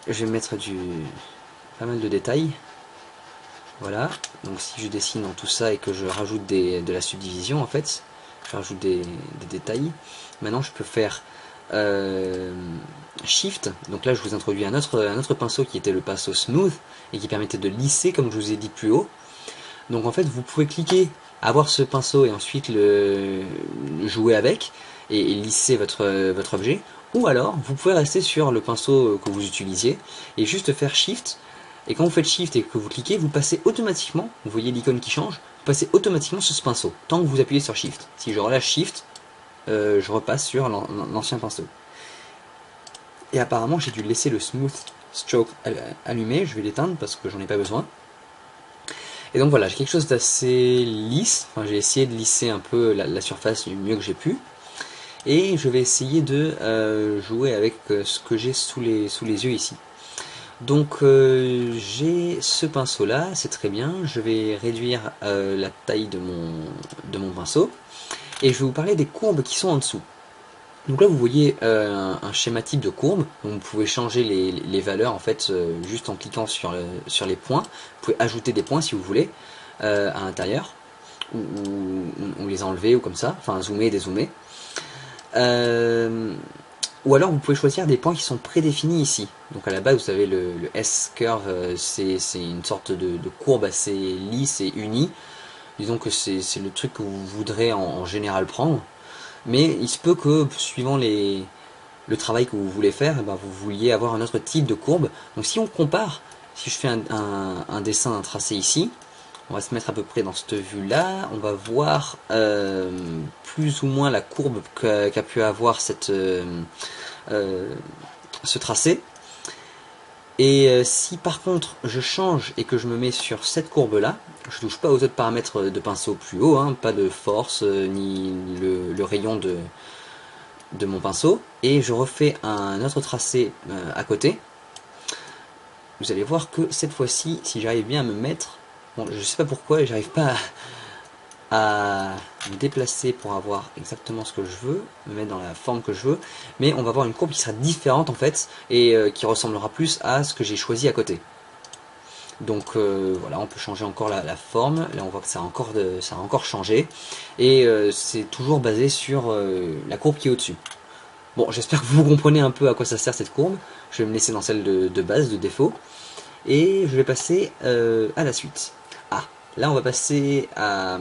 Je vais mettre pas mal de détails. Voilà, donc si je dessine en tout ça et que je rajoute de la subdivision, en fait, je rajoute des détails. Maintenant, je peux faire Shift. Donc là, je vous introduis un autre pinceau qui était le pinceau Smooth et qui permettait de lisser, comme je vous ai dit plus haut. Donc en fait, vous pouvez cliquer, avoir ce pinceau et ensuite le jouer avec et lisser votre objet. Ou alors, vous pouvez rester sur le pinceau que vous utilisiez et juste faire Shift. Et quand vous faites Shift et que vous cliquez, vous passez automatiquement, vous voyez l'icône qui change, vous passez automatiquement sur ce pinceau, tant que vous appuyez sur Shift. Si je relâche Shift, je repasse sur l'ancien pinceau. Et apparemment, j'ai dû laisser le Smooth Stroke allumé, je vais l'éteindre parce que j'en ai pas besoin. Et donc voilà, j'ai quelque chose d'assez lisse, enfin, j'ai essayé de lisser un peu la surface du mieux que j'ai pu. Et je vais essayer de jouer avec ce que j'ai sous les yeux ici. Donc j'ai ce pinceau là, c'est très bien, je vais réduire la taille de mon pinceau et je vais vous parler des courbes qui sont en dessous. Donc là vous voyez un schéma type de courbe, donc vous pouvez changer les valeurs en fait juste en cliquant sur les points, vous pouvez ajouter des points si vous voulez à l'intérieur ou les enlever ou comme ça, enfin zoomer et dézoomer. Ou alors vous pouvez choisir des points qui sont prédéfinis ici. Donc à la base vous savez le S-curve, c'est une sorte de courbe assez lisse et unie. Disons que c'est le truc que vous voudrez en général prendre. Mais il se peut que suivant le travail que vous voulez faire, eh ben, vous vouliez avoir un autre type de courbe. Donc si on compare, si je fais un dessin, un tracé ici, on va se mettre à peu près dans cette vue là, on va voir plus ou moins la courbe qu'a pu avoir ce tracé. Et si par contre je change et que je me mets sur cette courbe là, je ne touche pas aux autres paramètres de pinceau plus haut, hein, pas de force ni le rayon de mon pinceau, et je refais un autre tracé à côté, vous allez voir que cette fois-ci, si j'arrive bien à me mettre, bon, je sais pas pourquoi, j'arrive pas à me déplacer pour avoir exactement ce que je veux, me mettre dans la forme que je veux, mais on va avoir une courbe qui sera différente en fait, et qui ressemblera plus à ce que j'ai choisi à côté. Donc voilà, on peut changer encore la forme, là on voit que ça a encore changé, et c'est toujours basé sur la courbe qui est au-dessus. Bon, j'espère que vous comprenez un peu à quoi ça sert cette courbe, je vais me laisser dans celle de base, de défaut, et je vais passer à la suite. Ah, là on va passer à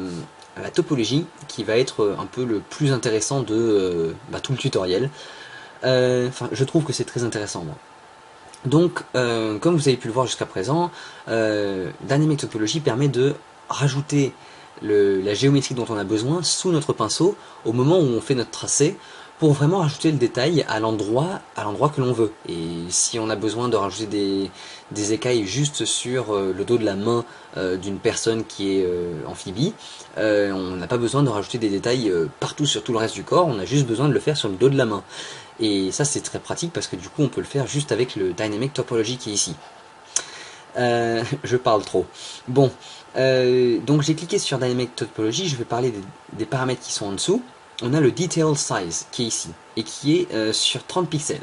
la topologie qui va être un peu le plus intéressant de tout le tutoriel. Enfin, je trouve que c'est très intéressant moi. Donc, comme vous avez pu le voir jusqu'à présent, Dynamic Topology permet de rajouter la géométrie dont on a besoin sous notre pinceau au moment où on fait notre tracé, pour vraiment rajouter le détail à l'endroit que l'on veut. Et si on a besoin de rajouter des écailles juste sur le dos de la main d'une personne qui est amphibie, on n'a pas besoin de rajouter des détails partout sur tout le reste du corps, on a juste besoin de le faire sur le dos de la main. Et ça c'est très pratique parce que du coup on peut le faire juste avec le Dynamic Topology qui est ici. Je parle trop. Bon, donc j'ai cliqué sur Dynamic Topology, je vais parler des paramètres qui sont en dessous. On a le Detail Size qui est ici, et qui est sur 30 pixels.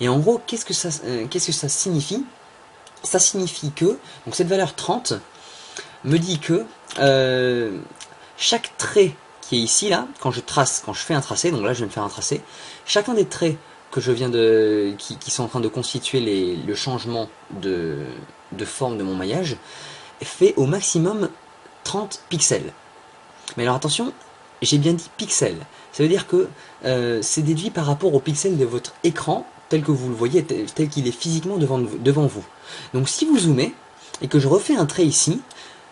Et en gros, qu'est-ce que ça signifie? Ça signifie que, donc cette valeur 30 me dit que chaque trait qui est ici, là, quand je fais un tracé, donc là je vais me faire un tracé, chacun des traits que je viens qui sont en train de constituer le changement de forme de mon maillage, fait au maximum 30 pixels. Mais alors attention, j'ai bien dit pixels, ça veut dire que c'est déduit par rapport aux pixels de votre écran tel que vous le voyez, tel qu'il est physiquement devant vous. Donc si vous zoomez et que je refais un trait ici,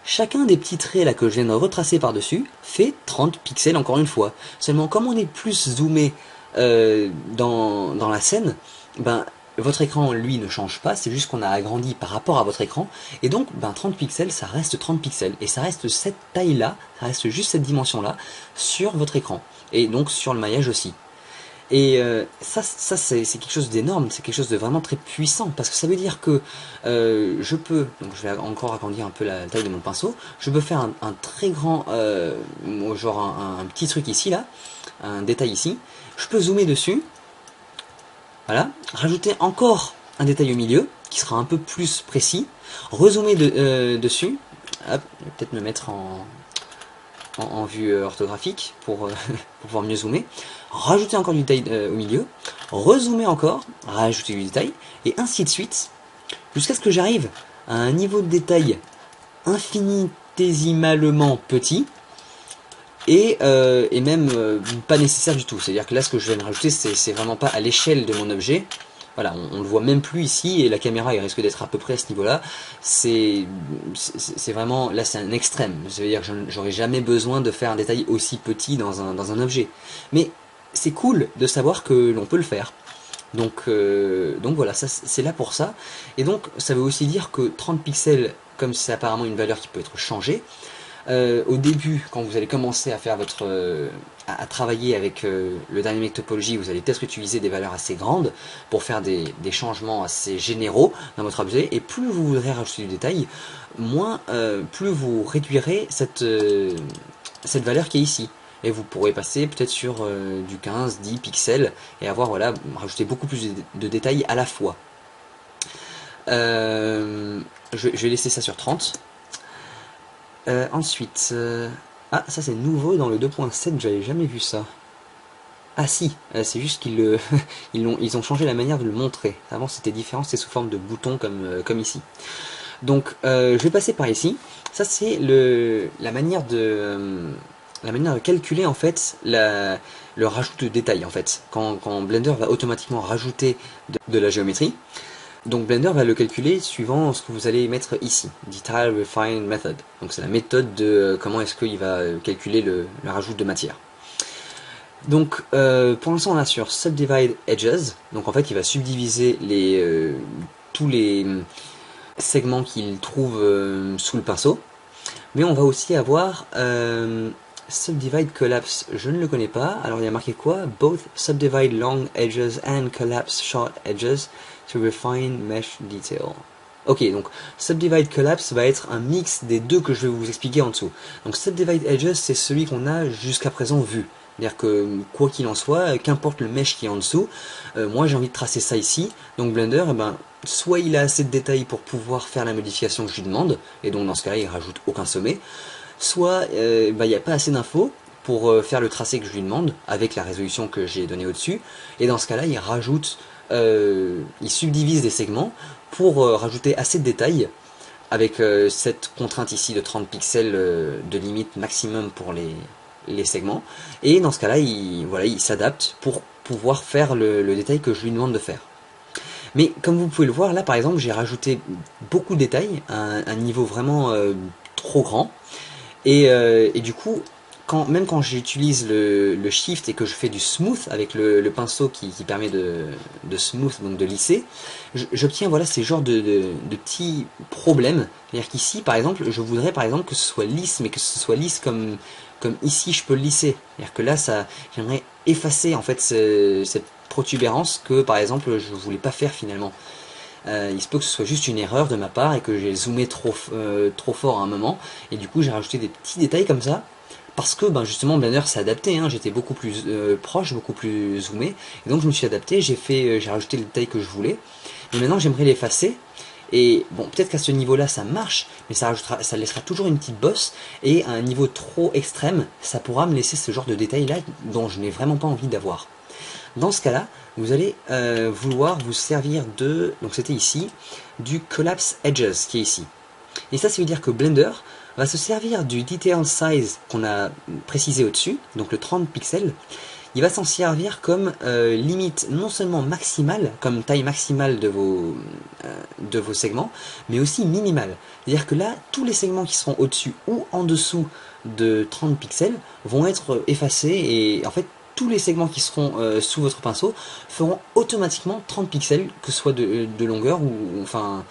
chacun des petits traits là que je viens de retracer par dessus fait 30 pixels encore une fois. Seulement comme on est plus zoomé dans la scène, ben, votre écran lui ne change pas, c'est juste qu'on a agrandi par rapport à votre écran, et donc ben, 30 pixels ça reste 30 pixels, et ça reste cette taille là, ça reste juste cette dimension là sur votre écran, et donc sur le maillage aussi. Et ça c'est quelque chose d'énorme, c'est quelque chose de vraiment très puissant, parce que ça veut dire que je peux, donc je vais encore agrandir un peu la taille de mon pinceau, je peux faire un très grand, genre un petit truc ici là, un détail ici, je peux zoomer dessus. Voilà, rajouter encore un détail au milieu qui sera un peu plus précis, rezoomer dessus, Hop, je vais peut-être me mettre en vue orthographique pour pouvoir mieux zoomer. Rajouter encore du détail au milieu. Rezoomer encore, rajouter du détail. Et ainsi de suite. Jusqu'à ce que j'arrive à un niveau de détail infinitésimalement petit. Et même pas nécessaire du tout. C'est-à-dire que là, ce que je viens de rajouter, c'est vraiment pas à l'échelle de mon objet. Voilà, on ne le voit même plus ici, et la caméra, elle risque d'être à peu près à ce niveau-là. C'est vraiment... Là, c'est un extrême. Ça veut dire que j'aurais jamais besoin de faire un détail aussi petit dans un objet. Mais c'est cool de savoir que l'on peut le faire. Donc voilà, c'est là pour ça. Et donc, ça veut aussi dire que 30 pixels, comme c'est apparemment une valeur qui peut être changée, au début, quand vous allez commencer à faire votre, à travailler avec le Dynamic Topology, vous allez peut-être utiliser des valeurs assez grandes pour faire des changements assez généraux dans votre objet. Et plus vous voudrez rajouter du détail, moins, plus vous réduirez cette valeur qui est ici. Et vous pourrez passer peut-être sur du 15, 10 pixels et avoir, voilà, rajouter beaucoup plus de détails à la fois. Je vais laisser ça sur 30. Ensuite, ah, ça c'est nouveau dans le 2.7, j'avais jamais vu ça. Ah si, c'est juste qu'ils ils ont changé la manière de le montrer. Avant c'était différent, c'était sous forme de boutons comme ici. Donc je vais passer par ici. Ça c'est la manière de calculer en fait le rajout de détails en fait. Quand Blender va automatiquement rajouter de la géométrie. Donc Blender va le calculer suivant ce que vous allez mettre ici, Detail Refine Method. Donc c'est la méthode de comment est-ce qu'il va calculer le rajout de matière. Donc pour l'instant on a sur Subdivide Edges, donc en fait il va subdiviser tous les segments qu'il trouve sous le pinceau. Mais on va aussi avoir Subdivide Collapse, je ne le connais pas. Alors il y a marqué quoi? Both Subdivide Long Edges and Collapse Short Edges to refine mesh detail. Ok, donc Subdivide Collapse va être un mix des deux que je vais vous expliquer en dessous. Donc Subdivide Edges, c'est celui qu'on a jusqu'à présent vu. C'est-à-dire que quoi qu'il en soit, qu'importe le mesh qui est en dessous, moi j'ai envie de tracer ça ici. Donc Blender, eh ben, soit il a assez de détails pour pouvoir faire la modification que je lui demande, et donc dans ce cas-là il rajoute aucun sommet, soit il n'y a pas assez d'infos pour faire le tracé que je lui demande, avec la résolution que j'ai donnée au-dessus, et dans ce cas-là il rajoute... il subdivise des segments pour rajouter assez de détails avec cette contrainte ici de 30 pixels de limite maximum pour les segments, et dans ce cas là il s'adapte pour pouvoir faire le détail que je lui demande de faire. Mais comme vous pouvez le voir là par exemple j'ai rajouté beaucoup de détails à un niveau vraiment trop grand, et du coup même quand j'utilise le shift et que je fais du smooth avec le pinceau qui permet de smooth, donc de lisser, j'obtiens voilà, ces genres de petits problèmes. C'est-à-dire qu'ici, par exemple, je voudrais par exemple que ce soit lisse, mais que ce soit lisse comme ici je peux le lisser. C'est-à-dire que là, j'aimerais effacer en fait cette protubérance que par exemple je ne voulais pas faire finalement. Il se peut que ce soit juste une erreur de ma part et que j'ai zoomé trop fort à un moment, et du coup j'ai rajouté des petits détails comme ça. Parce que ben justement Blender s'est adapté, hein. J'étais beaucoup plus proche, beaucoup plus zoomé, et donc je me suis adapté, j'ai rajouté le détail que je voulais, mais maintenant j'aimerais l'effacer, et bon peut-être qu'à ce niveau-là ça marche, mais ça laissera toujours une petite bosse, et à un niveau trop extrême, ça pourra me laisser ce genre de détails-là dont je n'ai vraiment pas envie d'avoir. Dans ce cas-là, vous allez vouloir vous servir de, donc c'était ici, du Collapse Edges qui est ici, et ça veut dire que Blender va se servir du Detail Size qu'on a précisé au-dessus, donc le 30 pixels, il va s'en servir comme limite non seulement maximale, comme taille maximale de vos segments, mais aussi minimale. C'est-à-dire que là, tous les segments qui seront au-dessus ou en dessous de 30 pixels vont être effacés, et en fait, tous les segments qui seront sous votre pinceau feront automatiquement 30 pixels, que ce soit de longueur ou enfin...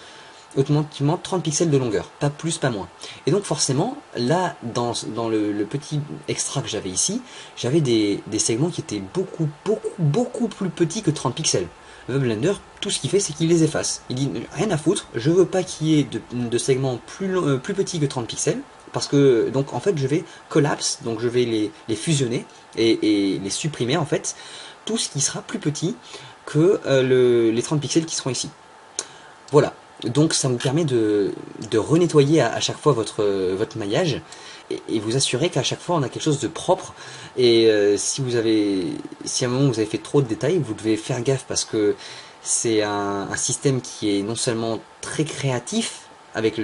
automatiquement 30 pixels de longueur, pas plus, pas moins. Et donc forcément, là, dans le petit extra que j'avais ici, j'avais des segments qui étaient beaucoup plus petits que 30 pixels. Le Blender, tout ce qu'il fait, c'est qu'il les efface. Il dit, rien à foutre, je veux pas qu'il y ait de segments plus petits que 30 pixels, parce que, donc en fait, je vais collapse, donc je vais les fusionner et les supprimer, en fait, tout ce qui sera plus petit que les 30 pixels qui seront ici. Voilà. Donc ça vous permet de renettoyer à chaque fois votre maillage et vous assurer qu'à chaque fois on a quelque chose de propre. Et si à un moment vous avez fait trop de détails, vous devez faire gaffe, parce que c'est un système qui est non seulement très créatif, avec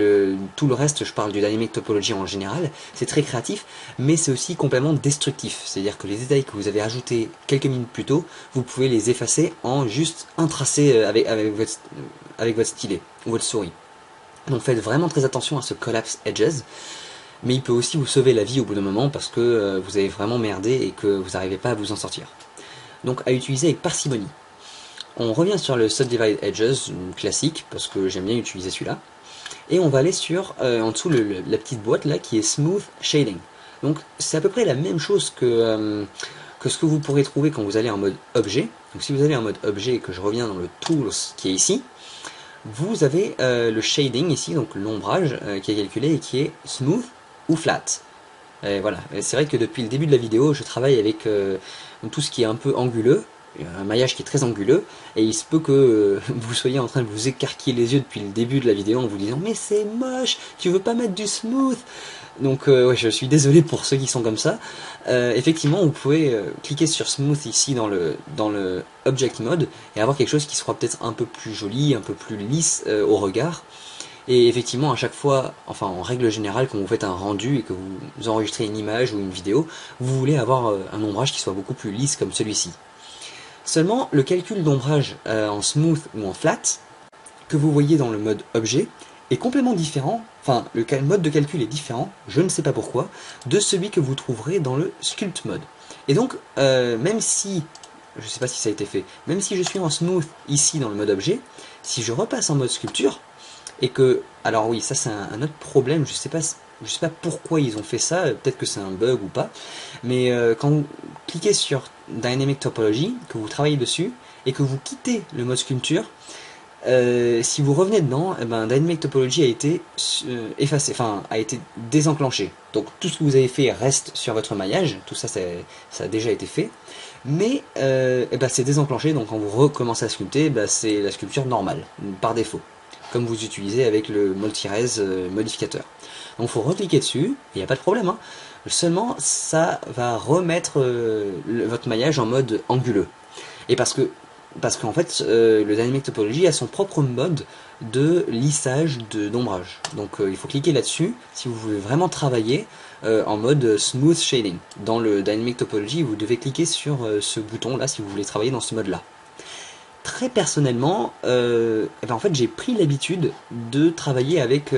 tout le reste, je parle du dynamic topology en général, c'est très créatif, mais c'est aussi complètement destructif. C'est-à-dire que les détails que vous avez ajoutés quelques minutes plus tôt, vous pouvez les effacer en juste un tracé avec votre stylet ou votre souris. Donc faites vraiment très attention à ce collapse edges, mais il peut aussi vous sauver la vie au bout d'un moment, parce que vous avez vraiment merdé et que vous n'arrivez pas à vous en sortir. Donc à utiliser avec parcimonie. On revient sur le subdivide edges classique, parce que j'aime bien utiliser celui-là. Et on va aller sur, en dessous, la petite boîte là qui est Smooth Shading. Donc c'est à peu près la même chose que ce que vous pourrez trouver quand vous allez en mode objet. Donc si vous allez en mode objet et que je reviens dans le Tools qui est ici, vous avez le Shading ici, donc l'ombrage qui est calculé et qui est Smooth ou Flat. Et voilà, c'est vrai que depuis le début de la vidéo, je travaille avec tout ce qui est un peu anguleux. Un maillage qui est très anguleux, et il se peut que vous soyez en train de vous écarquiller les yeux depuis le début de la vidéo en vous disant mais c'est moche, tu veux pas mettre du smooth. Donc ouais, je suis désolé pour ceux qui sont comme ça. Effectivement, vous pouvez cliquer sur smooth ici dans le object mode et avoir quelque chose qui sera peut-être un peu plus joli, un peu plus lisse au regard. Et effectivement, à chaque fois, enfin en règle générale, quand vous faites un rendu et que vous enregistrez une image ou une vidéo, vous voulez avoir un ombrage qui soit beaucoup plus lisse comme celui-ci. Seulement, le calcul d'ombrage en smooth ou en flat, que vous voyez dans le mode objet, est complètement différent, enfin, le mode de calcul est différent, je ne sais pas pourquoi, de celui que vous trouverez dans le sculpt mode. Et donc, même si, je ne sais pas si ça a été fait, même si je suis en smooth ici dans le mode objet, si je repasse en mode sculpture, et que, alors oui, ça c'est un autre problème, je ne sais pas pourquoi ils ont fait ça, peut-être que c'est un bug ou pas, mais quand vous cliquez sur Dynamic Topology, que vous travaillez dessus, et que vous quittez le mode sculpture, si vous revenez dedans, eh ben, Dynamic Topology a été effacé, enfin a été désenclenché. Donc tout ce que vous avez fait reste sur votre maillage, tout ça, ça a déjà été fait, mais eh ben, c'est désenclenché, donc quand vous recommencez à sculpter, eh ben, c'est la sculpture normale, par défaut, comme vous utilisez avec le multi-res modificateur. Donc il faut recliquer dessus, il n'y a pas de problème, hein. Seulement ça va remettre votre maillage en mode anguleux. Et parce qu'en fait, le Dynamic Topology a son propre mode de lissage d'ombrage. Donc il faut cliquer là-dessus si vous voulez vraiment travailler en mode Smooth Shading. Dans le Dynamic Topology, vous devez cliquer sur ce bouton-là si vous voulez travailler dans ce mode-là. Très personnellement, ben en fait, j'ai pris l'habitude de travailler avec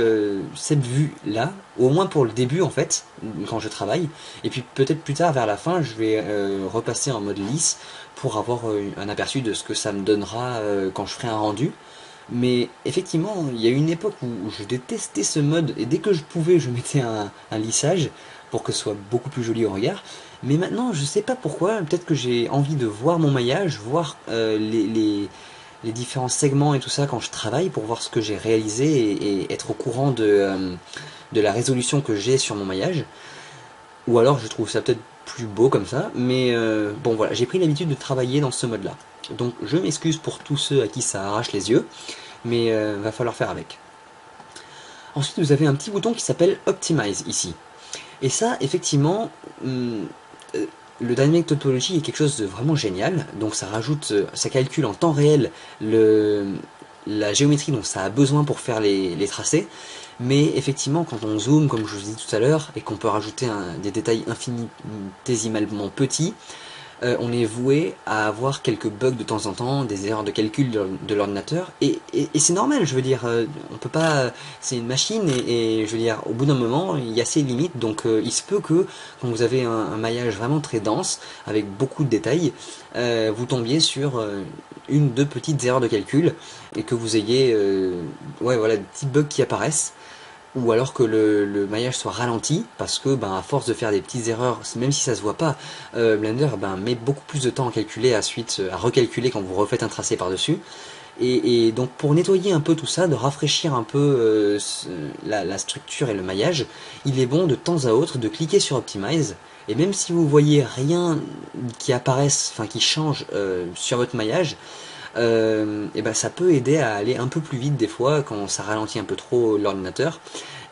cette vue-là, au moins pour le début en fait, quand je travaille. Et puis peut-être plus tard, vers la fin, je vais repasser en mode lisse pour avoir un aperçu de ce que ça me donnera quand je ferai un rendu. Mais effectivement, il y a une époque où je détestais ce mode, et dès que je pouvais, je mettais un lissage pour que ce soit beaucoup plus joli au regard. Mais maintenant, je ne sais pas pourquoi, peut-être que j'ai envie de voir mon maillage, voir les différents segments et tout ça quand je travaille, pour voir ce que j'ai réalisé et être au courant de la résolution que j'ai sur mon maillage. Ou alors je trouve ça peut-être plus beau comme ça, mais bon voilà, j'ai pris l'habitude de travailler dans ce mode-là. Donc je m'excuse pour tous ceux à qui ça arrache les yeux, mais va falloir faire avec. Ensuite, vous avez un petit bouton qui s'appelle Optimize ici. Et ça, effectivement... Le Dynamic Topology est quelque chose de vraiment génial, donc ça rajoute, ça calcule en temps réel la géométrie dont ça a besoin pour faire les tracés, mais effectivement quand on zoome, comme je vous ai dit tout à l'heure, et qu'on peut rajouter des détails infinitésimalement petits, on est voué à avoir quelques bugs de temps en temps, des erreurs de calcul de l'ordinateur, et c'est normal, je veux dire, on peut pas, c'est une machine, et je veux dire, au bout d'un moment, il y a ses limites, donc il se peut que, quand vous avez un maillage vraiment très dense, avec beaucoup de détails, vous tombiez sur une ou deux petites erreurs de calcul, et que vous ayez, ouais voilà, des petits bugs qui apparaissent, ou alors que le maillage soit ralenti, parce que ben, à force de faire des petites erreurs, même si ça se voit pas, Blender ben, met beaucoup plus de temps à calculer, à recalculer quand vous refaites un tracé par-dessus. Et donc pour nettoyer un peu tout ça, de rafraîchir un peu la structure et le maillage, il est bon de temps à autre de cliquer sur Optimize, et même si vous voyez rien qui apparaisse, enfin qui change sur votre maillage, et ben ça peut aider à aller un peu plus vite des fois quand ça ralentit un peu trop l'ordinateur,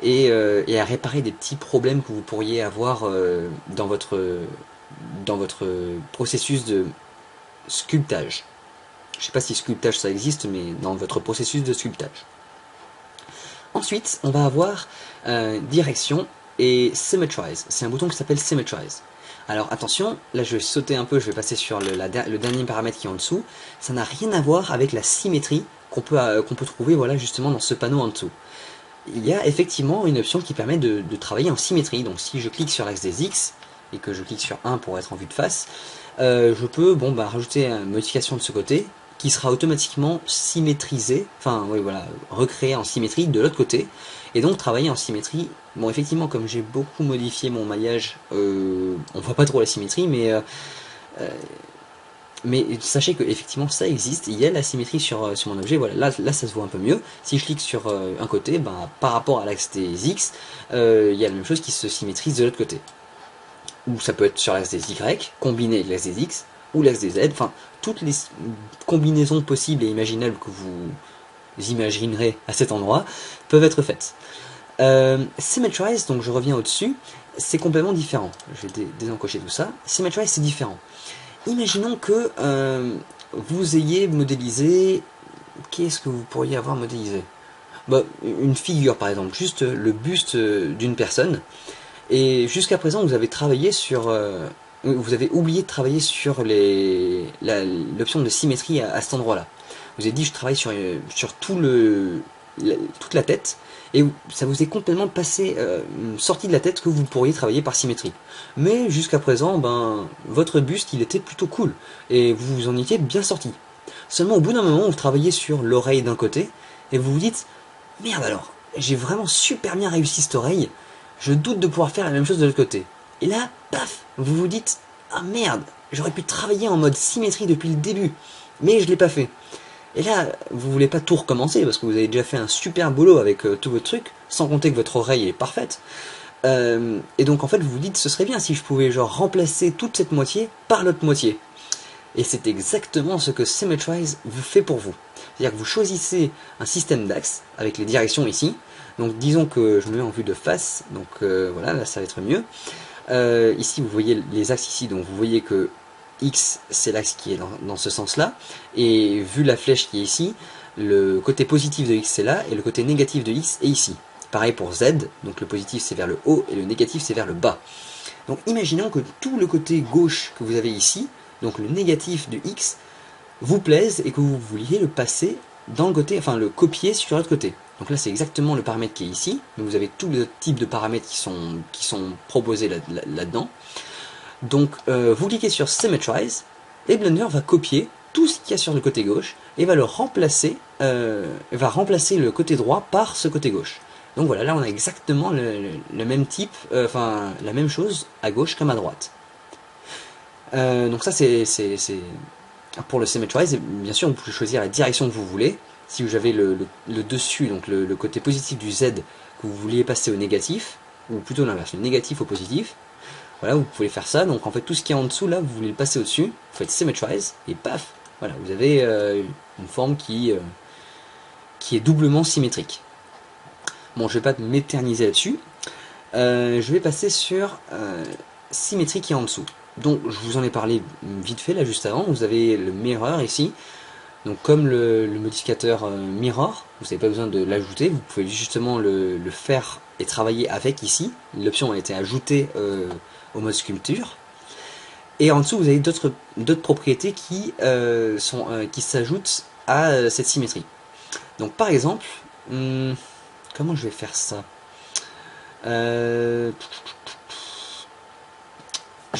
et à réparer des petits problèmes que vous pourriez avoir dans votre processus de sculptage. Je ne sais pas si sculptage ça existe, mais dans votre processus de sculptage. Ensuite, on va avoir direction et symmetrize. C'est un bouton qui s'appelle symmetrize. Alors attention, là je vais sauter un peu, je vais passer sur le dernier paramètre qui est en dessous. Ça n'a rien à voir avec la symétrie qu'on peut trouver, voilà, justement dans ce panneau en dessous. Il y a effectivement une option qui permet de travailler en symétrie. Donc si je clique sur l'axe des X et que je clique sur 1 pour être en vue de face, je peux rajouter une modification de ce côté qui sera automatiquement symétrisée, enfin oui voilà, recréée en symétrie de l'autre côté, et donc travailler en symétrie. Bon, effectivement, comme j'ai beaucoup modifié mon maillage, on voit pas trop la symétrie, mais sachez que effectivement ça existe, il y a la symétrie sur mon objet. Voilà, là ça se voit un peu mieux. Si je clique sur un côté, par rapport à l'axe des X, il y a la même chose qui se symétrise de l'autre côté. Ou ça peut être sur l'axe des Y, combiné avec l'axe des X, ou l'axe des Z, enfin toutes les combinaisons possibles et imaginables que vous imaginerez à cet endroit peuvent être faites. Symmetrize, donc je reviens au-dessus, c'est complètement différent. Je vais désencocher tout ça. Symmetrize, c'est différent. Imaginons que vous ayez modélisé... Qu'est-ce que vous pourriez avoir modélisé? Une figure par exemple, juste le buste d'une personne. Et jusqu'à présent, vous avez travaillé sur... vous avez oublié de travailler sur l'option de symétrie à cet endroit-là. Vous avez dit, je travaille sur toute la tête, et ça vous est complètement passé, sorti de la tête que vous pourriez travailler par symétrie. Mais jusqu'à présent, votre buste, il était plutôt cool, et vous vous en étiez bien sorti. Seulement, au bout d'un moment, vous travaillez sur l'oreille d'un côté, et vous vous dites, « Merde alors, j'ai vraiment super bien réussi cette oreille, je doute de pouvoir faire la même chose de l'autre côté. » Et là, paf, vous vous dites, « Ah merde, j'aurais pu travailler en mode symétrie depuis le début, mais je ne l'ai pas fait. » Et là, vous voulez pas tout recommencer, parce que vous avez déjà fait un super boulot avec tout votre truc, sans compter que votre oreille est parfaite. Et donc en fait, vous vous dites, ce serait bien si je pouvais remplacer toute cette moitié par l'autre moitié. Et c'est exactement ce que Symmetrize vous fait pour vous. C'est-à-dire que vous choisissez un système d'axes, avec les directions ici. Donc disons que je me mets en vue de face, donc voilà, là ça va être mieux. Ici, vous voyez les axes ici, donc vous voyez que X, c'est l'axe qui est dans ce sens-là, et vu la flèche qui est ici, le côté positif de X c'est là, et le côté négatif de X est ici. Pareil pour Z, donc le positif c'est vers le haut, et le négatif c'est vers le bas. Donc imaginons que tout le côté gauche que vous avez ici, donc le négatif de X, vous plaise, et que vous vouliez le passer dans le côté, enfin le copier sur l'autre côté. Donc là c'est exactement le paramètre qui est ici, mais vous avez tous les autres types de paramètres qui sont proposés là-dedans. Donc vous cliquez sur Symmetrize, et Blender va copier tout ce qu'il y a sur le côté gauche, et va remplacer le côté droit par ce côté gauche. Donc voilà, là on a exactement le même type, la même chose à gauche comme à droite. Donc ça c'est pour le Symmetrize, et bien sûr vous pouvez choisir la direction que vous voulez. Si vous avez le dessus, donc le côté positif du Z que vous vouliez passer au négatif, ou plutôt l'inverse, le négatif au positif, voilà, vous pouvez faire ça. Donc en fait tout ce qui est en dessous là, vous voulez le passer au-dessus, vous faites Symmetrize, et paf, voilà, vous avez une forme qui est doublement symétrique. Bon, je ne vais pas m'éterniser là-dessus, je vais passer sur symétrie qui est en dessous. Donc je vous en ai parlé vite fait là juste avant, vous avez le mirror ici, donc comme le modificateur mirror, vous n'avez pas besoin de l'ajouter, vous pouvez justement le faire et travailler avec ici, l'option a été ajoutée au mode sculpture, et en dessous vous avez d'autres propriétés qui s'ajoutent à cette symétrie. Donc par exemple, comment je vais faire ça, je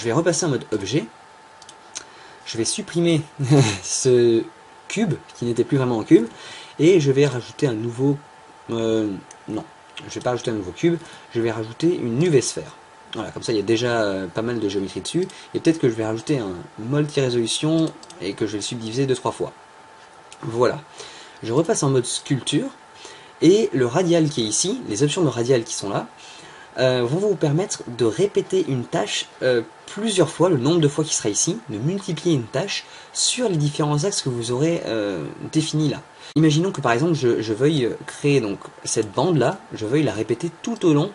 vais repasser en mode objet, je vais supprimer ce cube qui n'était plus vraiment un cube, et je vais rajouter un nouveau non, je vais pas rajouter un nouveau cube, je vais rajouter une UV-sphère. Voilà, comme ça il y a déjà pas mal de géométrie dessus, et peut-être que je vais rajouter un multi-résolution et que je vais le subdiviser 2-3 fois. Voilà, je repasse en mode sculpture, et le radial qui est ici, les options de radial qui sont là, vont vous permettre de répéter une tâche plusieurs fois, le nombre de fois qui sera ici, de multiplier une tâche sur les différents axes que vous aurez définis là. Imaginons que par exemple je veuille créer donc cette bande là, je veuille la répéter tout au long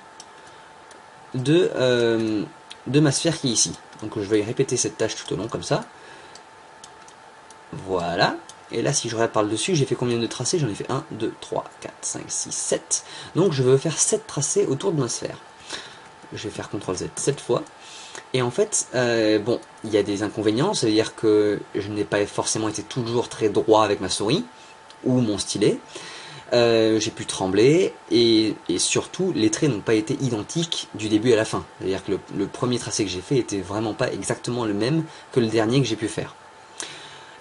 de ma sphère qui est ici. Donc je vais répéter cette tâche tout au long comme ça. Voilà. Et là si je regarde par le dessus, j'ai fait combien de tracés? J'en ai fait 1, 2, 3, 4, 5, 6, 7. Donc je veux faire 7 tracés autour de ma sphère. Je vais faire CTRL Z 7 fois. Et en fait, bon, il y a des inconvénients, c'est-à-dire que je n'ai pas forcément été toujours très droit avec ma souris ou mon stylet. J'ai pu trembler et surtout les traits n'ont pas été identiques du début à la fin. C'est-à-dire que le premier tracé que j'ai fait était vraiment pas exactement le même que le dernier que j'ai pu faire.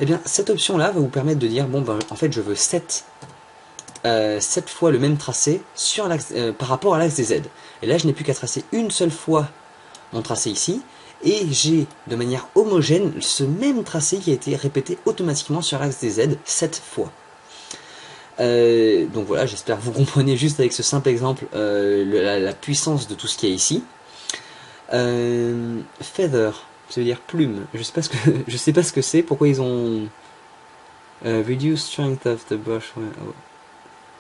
Et bien cette option là va vous permettre de dire bon ben en fait je veux 7 fois le même tracé sur par rapport à l'axe des Z. Et là je n'ai plus qu'à tracer une seule fois mon tracé ici et j'ai de manière homogène ce même tracé qui a été répété automatiquement sur l'axe des Z 7 fois. Donc voilà, j'espère que vous comprenez juste avec ce simple exemple la puissance de tout ce qu'il y a ici. Feather, ça veut dire plume. Je sais pas ce que c'est. Pourquoi ils ont reduce strength of the brush. Ouais, ouais.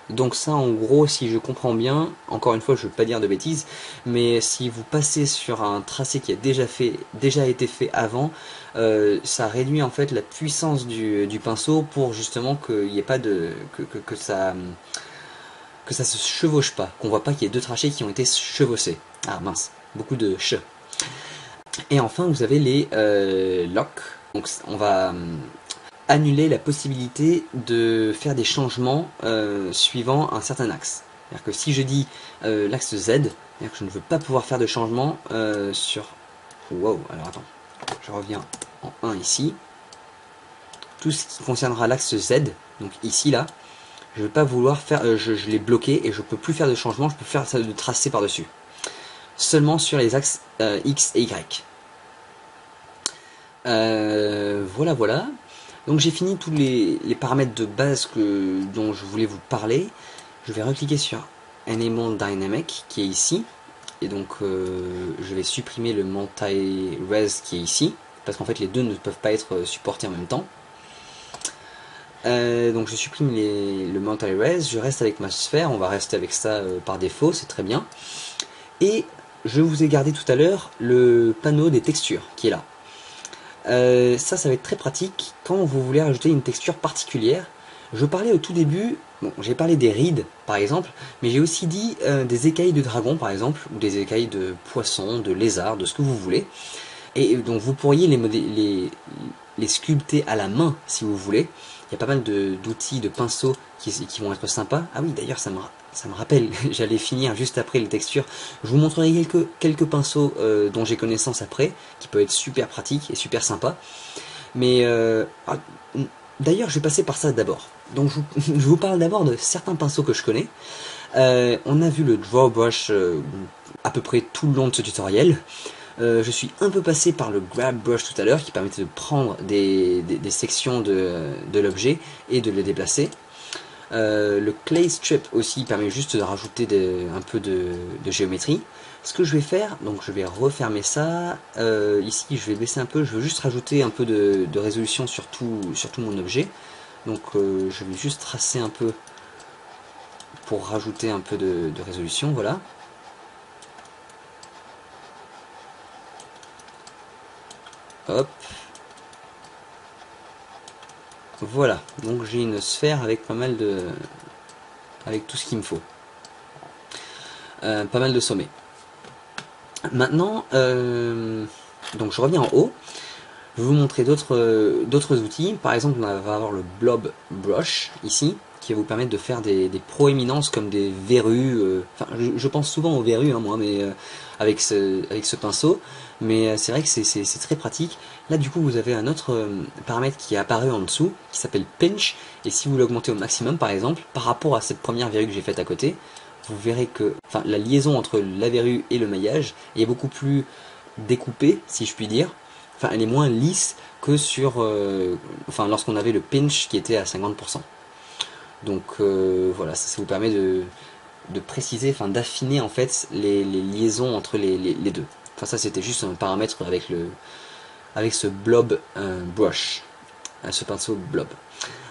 Donc ça, en gros, si je comprends bien, encore une fois, je ne veux pas dire de bêtises, mais si vous passez sur un tracé qui a déjà été fait avant, ça réduit en fait la puissance du pinceau pour justement qu'il n'y ait pas de que ça se chevauche pas, qu'on voit pas qu'il y ait deux tracés qui ont été chevauchés. Ah mince, beaucoup de che. Et enfin vous avez les locks. Donc on va annuler la possibilité de faire des changements suivant un certain axe. C'est-à-dire que si je dis l'axe Z, c'est-à-dire que je ne veux pas pouvoir faire de changement sur. Wow, alors attends, je reviens en 1 ici. Tout ce qui concernera l'axe Z, donc ici là, je ne vais pas vouloir faire. Je l'ai bloqué et je ne peux plus faire de changement, je peux faire ça de tracé par-dessus. Seulement sur les axes X et Y. Voilà, voilà. Donc j'ai fini tous les paramètres de base dont je voulais vous parler. Je vais recliquer sur Enable Dynamic qui est ici. Et donc je vais supprimer le multi-res qui est ici. Parce qu'en fait les deux ne peuvent pas être supportés en même temps. Donc je supprime le multi-res. Je reste avec ma sphère. On va rester avec ça par défaut. C'est très bien. Et je vous ai gardé tout à l'heure le panneau des textures qui est là. Ça va être très pratique quand vous voulez rajouter une texture particulière. Je parlais au tout début, bon, j'ai parlé des rides par exemple, mais j'ai aussi dit des écailles de dragon par exemple, ou des écailles de poisson, de lézard, de ce que vous voulez. Et donc vous pourriez les sculpter à la main si vous voulez. Il y a pas mal d'outils, de pinceaux qui vont être sympas. Ah oui, d'ailleurs ça me rappelle, j'allais finir juste après les textures. Je vous montrerai quelques pinceaux dont j'ai connaissance après, qui peuvent être super pratiques et super sympas. Mais d'ailleurs, je vais passer par ça d'abord. Donc je vous parle d'abord de certains pinceaux que je connais. On a vu le Draw Brush à peu près tout le long de ce tutoriel. Je suis un peu passé par le Grab Brush tout à l'heure, qui permettait de prendre des sections de l'objet et de le déplacer. Le clay strip aussi permet juste de rajouter un peu de géométrie. Ce que je vais faire, donc je vais refermer ça, ici je vais baisser un peu, je veux juste rajouter un peu de résolution sur tout mon objet. Donc je vais juste tracer un peu pour rajouter un peu de résolution, voilà. Hop. Voilà, donc j'ai une sphère avec pas mal de. Avec tout ce qu'il me faut. Pas mal de sommets. Maintenant, donc je reviens en haut. Je vais vous montrer d'autres outils. Par exemple, on va avoir le Blob Brush ici, qui va vous permettre de faire des proéminences comme des verrues. Enfin, je pense souvent aux verrues, hein, moi, mais avec ce pinceau. Mais c'est vrai que c'est très pratique. Là, du coup, vous avez un autre paramètre qui apparaît en dessous, qui s'appelle Pinch. Et si vous l'augmentez au maximum, par exemple, par rapport à cette première verrue que j'ai faite à côté, vous verrez que enfin, la liaison entre la verrue et le maillage est beaucoup plus découpée, si je puis dire. Enfin, elle est moins lisse que sur... enfin, lorsqu'on avait le pinch qui était à 50%. Donc voilà, ça vous permet de préciser, enfin d'affiner en fait les liaisons entre les deux. Enfin ça c'était juste un paramètre avec ce blob brush, ce pinceau blob.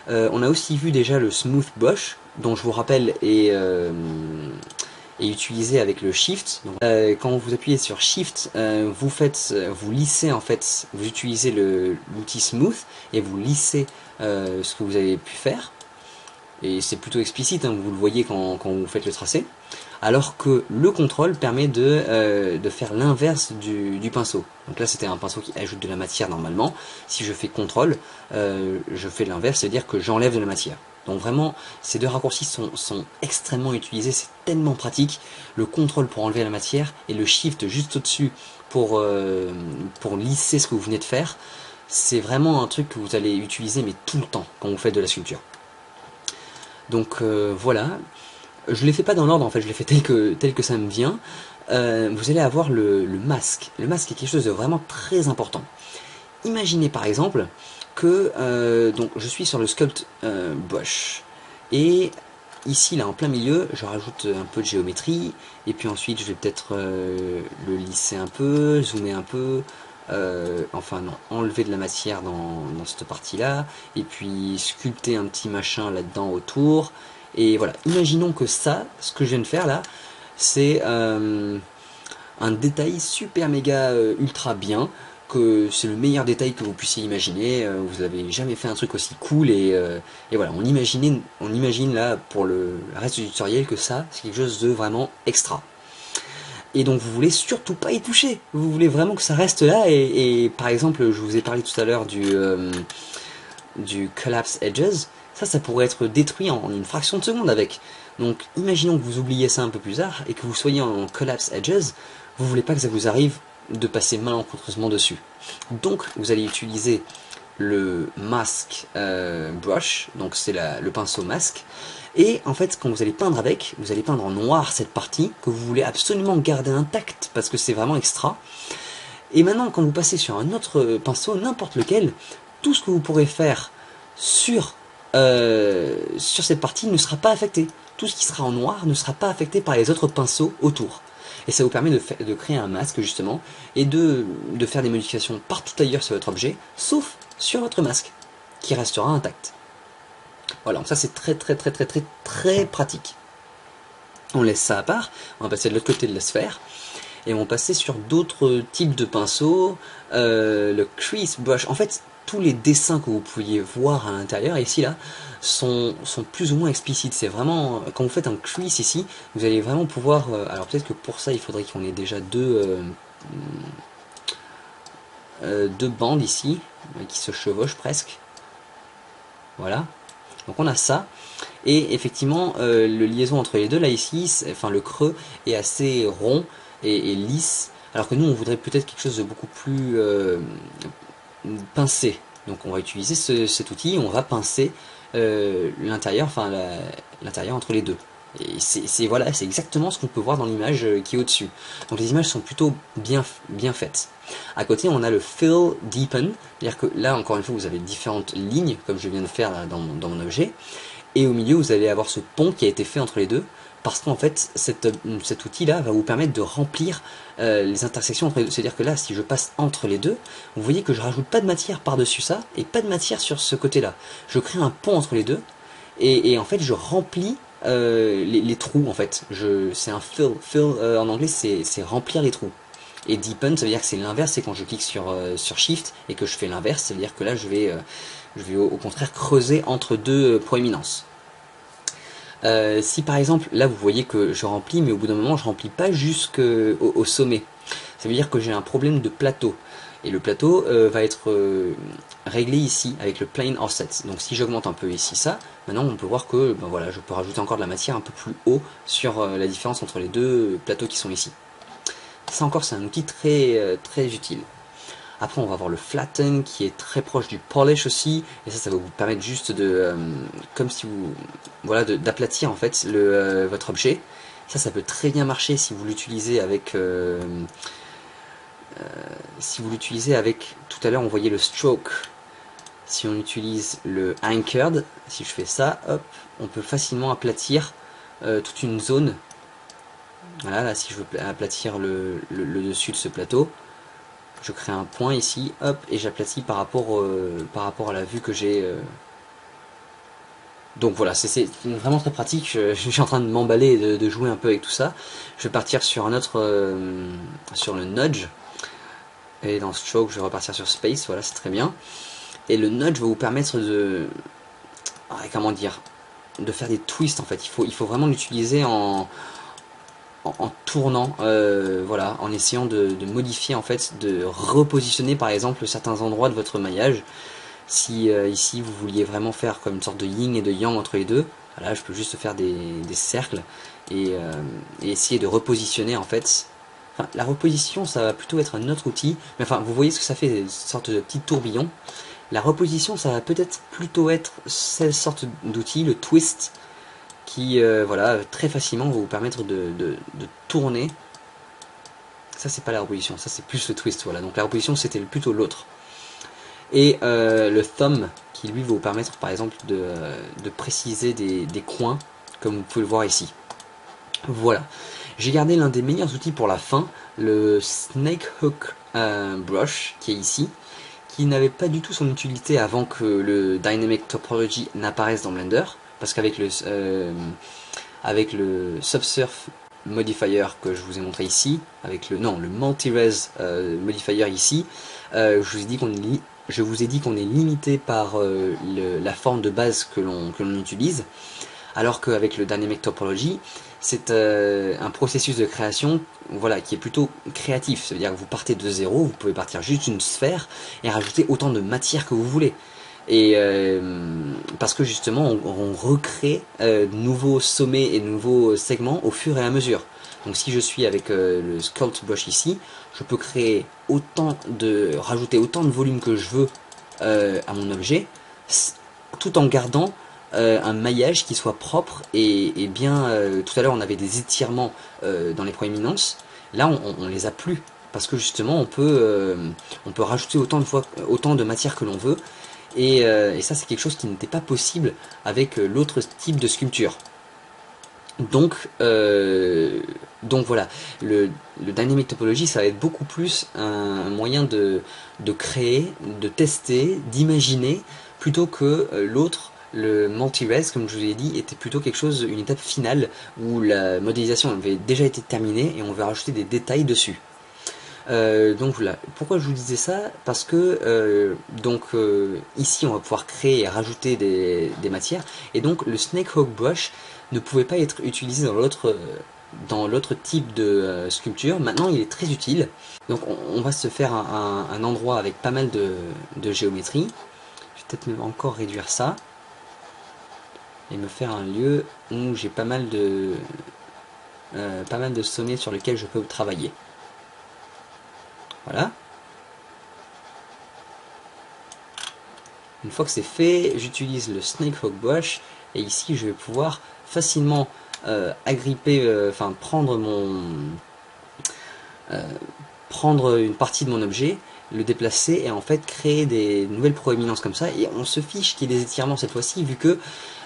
On a aussi vu déjà le smooth brush, dont je vous rappelle est utilisé avec le shift. Donc, quand vous appuyez sur shift, vous lissez en fait, vous utilisez l'outil smooth et vous lissez ce que vous avez pu faire. Et c'est plutôt explicite, hein, vous le voyez quand vous faites le tracé. Alors que le contrôle permet de faire l'inverse du pinceau. Donc là c'était un pinceau qui ajoute de la matière normalement. Si je fais contrôle, je fais l'inverse, c'est-à-dire que j'enlève de la matière. Donc vraiment, ces deux raccourcis sont extrêmement utilisés, c'est tellement pratique. Le contrôle pour enlever la matière et le shift juste au-dessus pour lisser ce que vous venez de faire. C'est vraiment un truc que vous allez utiliser mais tout le temps quand vous faites de la sculpture. Donc voilà. Je ne les fais pas dans l'ordre en fait, je les fais tel que ça me vient. Vous allez avoir le masque. Le masque est quelque chose de vraiment très important. Imaginez par exemple que donc je suis sur le sculpt brush. Et ici là en plein milieu, je rajoute un peu de géométrie. Et puis ensuite je vais peut-être le lisser un peu, zoomer un peu. Enfin non, enlever de la matière dans cette partie là. Et puis sculpter un petit machin là-dedans autour. Et voilà, imaginons que ça, ce que je viens de faire là, c'est un détail super méga ultra bien, que c'est le meilleur détail que vous puissiez imaginer, vous n'avez jamais fait un truc aussi cool, et voilà, on imagine là pour le reste du tutoriel que ça, c'est quelque chose de vraiment extra. Et donc vous voulez surtout pas y toucher, vous voulez vraiment que ça reste là, et par exemple, je vous ai parlé tout à l'heure du Collapse Edges. Ça pourrait être détruit en une fraction de seconde avec. Donc imaginons que vous oubliez ça un peu plus tard et que vous soyez en Collapse Edges, vous voulez pas que ça vous arrive de passer malencontreusement dessus. Donc vous allez utiliser le Mask Brush, donc c'est le pinceau masque, et en fait quand vous allez peindre avec, vous allez peindre en noir cette partie que vous voulez absolument garder intacte parce que c'est vraiment extra. Et maintenant quand vous passez sur un autre pinceau, n'importe lequel, tout ce que vous pourrez faire sur cette partie ne sera pas affecté. Tout ce qui sera en noir ne sera pas affecté par les autres pinceaux autour. Et ça vous permet de créer un masque justement et de faire des modifications partout ailleurs sur votre objet, sauf sur votre masque, qui restera intact. Voilà, donc ça c'est très très très très très très pratique. On laisse ça à part, on va passer de l'autre côté de la sphère. Et on va passer sur d'autres types de pinceaux, le crease brush. En fait, tous les dessins que vous pouviez voir à l'intérieur, ici là, sont plus ou moins explicites. C'est vraiment, quand vous faites un crease ici, vous allez vraiment pouvoir, alors peut-être que pour ça il faudrait qu'on ait déjà deux bandes ici, qui se chevauchent presque. Voilà, donc on a ça. Et effectivement, le liaison entre les deux là ici, enfin le creux est assez rond. Et lisse, alors que nous on voudrait peut-être quelque chose de beaucoup plus pincé, donc on va utiliser cet outil, on va pincer l'intérieur, enfin l'intérieur entre les deux, et voilà, c'est exactement ce qu'on peut voir dans l'image qui est au-dessus, donc les images sont plutôt bien faites. À côté on a le Fill Deepen, c'est-à-dire que là encore une fois vous avez différentes lignes, comme je viens de faire là, dans mon objet, et au milieu vous allez avoir ce pont qui a été fait entre les deux, parce qu'en fait, cet outil-là va vous permettre de remplir les intersections entre les deux. C'est-à-dire que là, si je passe entre les deux, vous voyez que je rajoute pas de matière par-dessus ça, et pas de matière sur ce côté-là. Je crée un pont entre les deux, et en fait, je remplis les trous, en fait. C'est un fill. Fill en anglais, c'est remplir les trous. Et deepen, ça veut dire que c'est l'inverse, c'est quand je clique sur Shift, et que je fais l'inverse, ça veut dire que là, je vais au contraire creuser entre deux proéminences. Si par exemple, là vous voyez que je remplis, mais au bout d'un moment je remplis pas jusqu'au sommet. Ça veut dire que j'ai un problème de plateau. Et le plateau va être réglé ici, avec le plane offset. Donc si j'augmente un peu ici ça, maintenant on peut voir que ben, voilà, je peux rajouter encore de la matière un peu plus haut sur la différence entre les deux plateaux qui sont ici. Ça encore c'est un outil très utile. Après on va avoir le flatten qui est très proche du polish aussi, et ça va vous permettre juste de, comme si vous, voilà, d'aplatir en fait votre objet. Ça peut très bien marcher si vous l'utilisez avec, tout à l'heure on voyait le stroke. Si on utilise le anchored, si je fais ça, hop, on peut facilement aplatir toute une zone Voilà, là, si je veux aplatir le dessus de ce plateau, je crée un point ici, hop, et j'aplatis par rapport à la vue que j'ai. Donc voilà, c'est vraiment très pratique. Je suis en train de m'emballer et de jouer un peu avec tout ça. Je vais partir sur un autre, sur le nudge. Et dans Stroke, je vais repartir sur Space, voilà, c'est très bien. Et le nudge va vous permettre de... comment dire, de faire des twists en fait. Il faut vraiment l'utiliser en tournant, voilà, en essayant de modifier en fait, de repositionner par exemple certains endroits de votre maillage. Si ici vous vouliez vraiment faire comme une sorte de yin et de yang entre les deux, voilà, je peux juste faire des cercles et essayer de repositionner en fait. Enfin, la reposition, ça va plutôt être un autre outil, mais enfin, vous voyez ce que ça fait, une sorte de petit tourbillon. La reposition, ça va peut-être plutôt être cette sorte d'outil, le twist, qui, voilà, très facilement va vous permettre de tourner. Ça, c'est pas la reposition, ça c'est plus le twist, voilà. Donc la reposition, c'était plutôt l'autre. Et le thumb, qui lui va vous permettre, par exemple, de préciser des coins, comme vous pouvez le voir ici. Voilà. J'ai gardé l'un des meilleurs outils pour la fin, le Snake Hook Brush, qui est ici, qui n'avait pas du tout son utilité avant que le Dynamic Topology n'apparaisse dans Blender, parce qu'avec le Subsurf Modifier que je vous ai montré ici, avec le Multi-Res Modifier ici, je vous ai dit qu'on est limité par la forme de base que l'on utilise, alors qu'avec le Dynamic Topology, c'est un processus de création, voilà, qui est plutôt créatif. Ça veut dire que vous partez de zéro, vous pouvez partir juste d'une sphère et rajouter autant de matière que vous voulez. Et parce que justement, on recrée de nouveaux sommets et de nouveaux segments au fur et à mesure. Donc si je suis avec le Sculpt Brush ici, je peux créer autant de, rajouter autant de volume que je veux à mon objet, tout en gardant un maillage qui soit propre et bien. Tout à l'heure on avait des étirements dans les proéminences, là on les a plus parce que justement on peut rajouter autant de matière que l'on veut, et ça c'est quelque chose qui n'était pas possible avec l'autre type de sculpture. Donc voilà, le Dynamic Topology, ça va être beaucoup plus un moyen de créer, de tester, d'imaginer, plutôt que l'autre. Le multi-res, comme je vous ai dit, était plutôt quelque chose, une étape finale où la modélisation avait déjà été terminée et on va rajouter des détails dessus. Donc voilà, pourquoi je vous disais ça? Parce que ici on va pouvoir créer et rajouter des matières, et donc le Snake Hawk Brush ne pouvait pas être utilisé dans l'autre type de sculpture. Maintenant il est très utile. Donc on va se faire un endroit avec pas mal de géométrie. Je vais peut-être même encore réduire ça et me faire un lieu où j'ai pas mal de sommets sur lesquels je peux travailler. Voilà. Une fois que c'est fait, j'utilise le Snake Hawk Brush, et ici je vais pouvoir facilement agripper, enfin prendre une partie de mon objet, le déplacer et en fait créer des nouvelles proéminences comme ça, et on se fiche qu'il y ait des étirements cette fois-ci, vu que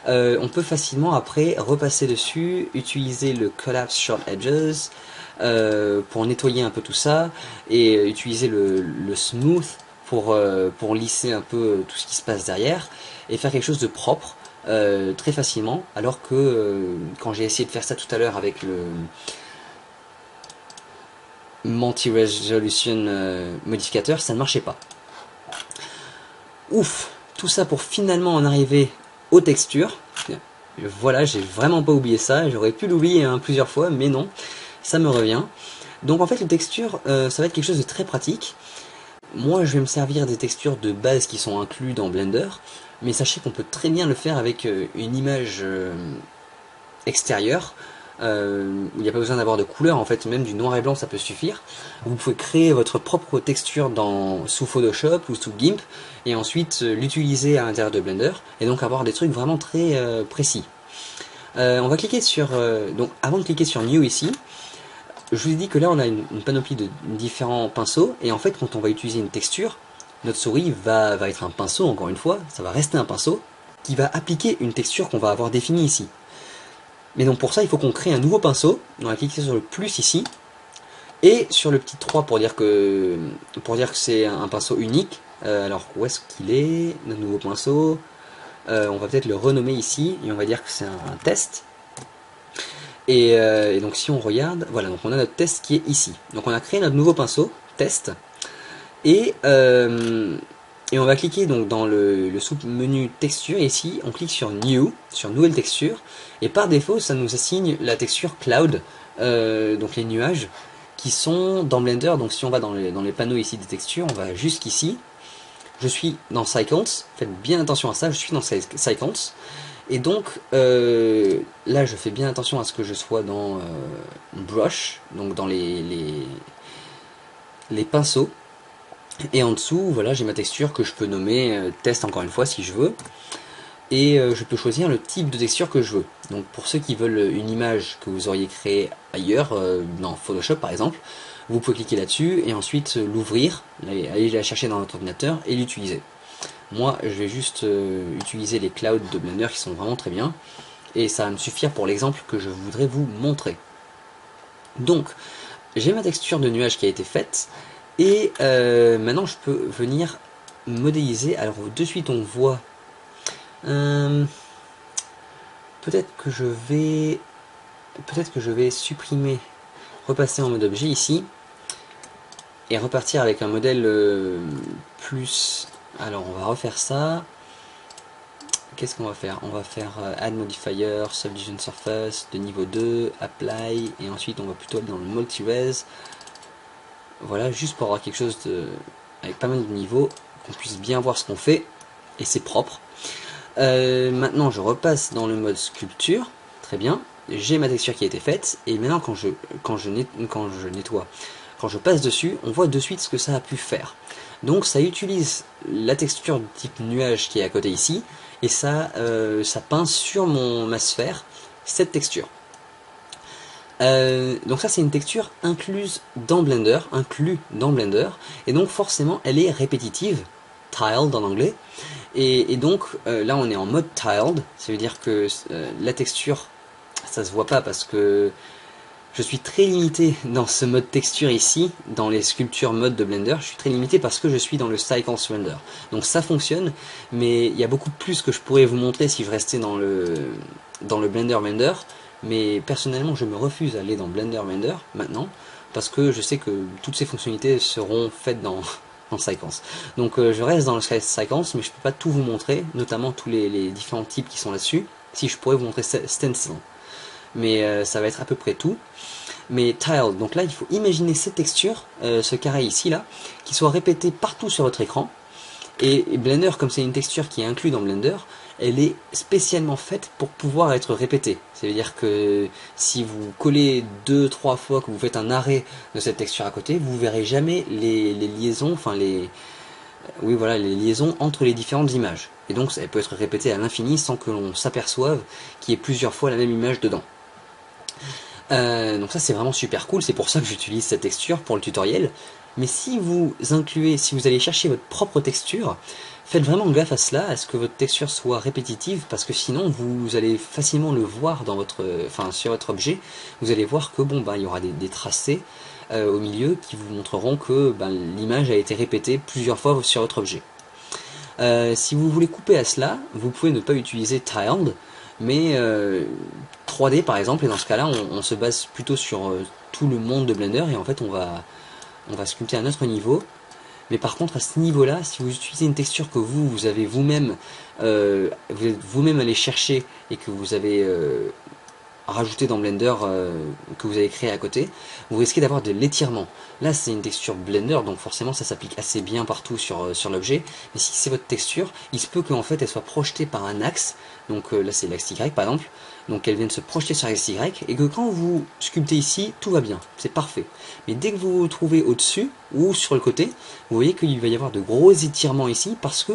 on peut facilement après repasser dessus, utiliser le Collapse Short Edges pour nettoyer un peu tout ça, et utiliser le Smooth pour lisser un peu tout ce qui se passe derrière et faire quelque chose de propre très facilement, alors que quand j'ai essayé de faire ça tout à l'heure avec le Multi-Resolution modificateur, ça ne marchait pas. Ouf, tout ça pour finalement en arriver aux textures. Voilà, j'ai vraiment pas oublié ça, j'aurais pu l'oublier plusieurs fois, mais non, ça me revient. Donc en fait les textures, ça va être quelque chose de très pratique. Moi je vais me servir des textures de base qui sont incluses dans Blender, mais sachez qu'on peut très bien le faire avec une image extérieure. Il n'y a pas besoin d'avoir de couleur, en fait, même du noir et blanc ça peut suffire. Vous pouvez créer votre propre texture sous Photoshop ou sous GIMP et ensuite l'utiliser à l'intérieur de Blender et donc avoir des trucs vraiment très précis. On va cliquer sur... donc avant de cliquer sur New ici, je vous ai dit que là on a une panoplie de différents pinceaux, et en fait quand on va utiliser une texture, notre souris va être un pinceau, encore une fois, ça va rester un pinceau qui va appliquer une texture qu'on va avoir définie ici. Mais donc pour ça, il faut qu'on crée un nouveau pinceau. On va cliquer sur le plus ici. Et sur le petit 3 pour dire que c'est un pinceau unique. Alors où est-ce qu'il est, notre nouveau pinceau? On va peut-être le renommer ici. Et on va dire que c'est un test. Et donc si on regarde, voilà, donc on a notre test qui est ici. Donc on a créé notre nouveau pinceau, test. Et on va cliquer donc dans le sous-menu texture, et ici on clique sur new, sur nouvelle texture, et par défaut ça nous assigne la texture cloud, donc les nuages qui sont dans Blender. Donc si on va dans les panneaux ici des textures, on va jusqu'ici, je suis dans Cycles, faites bien attention à ça, je suis dans Cycles, et donc là je fais bien attention à ce que je sois dans Brush, donc dans les pinceaux. Et en dessous, voilà, j'ai ma texture que je peux nommer test encore une fois si je veux. Et je peux choisir le type de texture que je veux. Donc pour ceux qui veulent une image que vous auriez créée ailleurs, dans Photoshop par exemple, vous pouvez cliquer là-dessus et ensuite l'ouvrir, aller la chercher dans votre ordinateur et l'utiliser. Moi, je vais juste utiliser les clouds de Blender qui sont vraiment très bien. Et ça va me suffire pour l'exemple que je voudrais vous montrer. Donc, j'ai ma texture de nuage qui a été faite. Et maintenant je peux venir modéliser. Alors de suite on voit, peut-être que je vais supprimer, repasser en mode objet ici et repartir avec un modèle plus. Alors on va refaire ça. Qu'est-ce qu'on va faire? On va faire Add Modifier, Subdivision Surface de niveau 2, Apply, et ensuite on va plutôt aller dans le Multi-Res. Voilà, juste pour avoir quelque chose de, avec pas mal de niveaux, qu'on puisse bien voir ce qu'on fait, et c'est propre. Maintenant, je repasse dans le mode sculpture, très bien, j'ai ma texture qui a été faite, et maintenant quand je nettoie, quand je passe dessus, on voit de suite ce que ça a pu faire. Donc ça utilise la texture de type nuage qui est à côté ici, et ça, ça peint sur ma sphère, cette texture. Donc ça c'est une texture inclue dans Blender, et donc forcément elle est répétitive, tiled en anglais, et donc là on est en mode tiled, ça veut dire que la texture, ça se voit pas parce que je suis très limité dans ce mode texture ici, dans les sculptures mode de Blender, je suis très limité parce que je suis dans le Cycles Render, donc ça fonctionne, mais il y a beaucoup plus que je pourrais vous montrer si je restais dans le Blender. Mais personnellement, je me refuse à aller dans Blender maintenant, parce que je sais que toutes ces fonctionnalités seront faites dans Cycles. Donc je reste dans le Cycles, mais je ne peux pas tout vous montrer, notamment tous les différents types qui sont là-dessus. Si je pourrais vous montrer Stencil. Mais ça va être à peu près tout. Mais Tiled, donc là, il faut imaginer cette texture, ce carré ici, là, qui soit répété partout sur votre écran. Et Blender, comme c'est une texture qui est inclue dans Blender, elle est spécialement faite pour pouvoir être répétée. Ça veut dire que si vous collez 2-3 fois, que vous faites un arrêt de cette texture à côté, vous verrez jamais les liaisons, enfin les liaisons entre les différentes images. Et donc elle peut être répétée à l'infini sans que l'on s'aperçoive qu'il y ait plusieurs fois la même image dedans. Donc ça c'est vraiment super cool, c'est pour ça que j'utilise cette texture pour le tutoriel. Mais si vous allez chercher votre propre texture, faites vraiment gaffe à cela, à ce que votre texture soit répétitive, parce que sinon vous allez facilement le voir dans sur votre objet. Vous allez voir que il y aura des tracés au milieu qui vous montreront que l'image a été répétée plusieurs fois sur votre objet. Si vous voulez couper à cela, vous pouvez ne pas utiliser Tiled, mais 3D par exemple, et dans ce cas-là, on se base plutôt sur tout le monde de Blender, et en fait on va sculpter un autre niveau. Mais par contre, à ce niveau-là, si vous utilisez une texture que vous avez vous-même, vous êtes vous-même allé chercher et que vous avez rajouté dans Blender, que vous avez créé à côté, vous risquez d'avoir de l'étirement. Là, c'est une texture Blender, donc forcément, ça s'applique assez bien partout sur l'objet. Mais si c'est votre texture, il se peut qu'en fait, elle soit projetée par un axe. Donc là, c'est l'axe Y, par exemple. Donc elle vient de se projeter sur l'axe Y, et que quand vous sculptez ici, tout va bien, c'est parfait. Mais dès que vous vous trouvez au-dessus, ou sur le côté, vous voyez qu'il va y avoir de gros étirements ici, parce que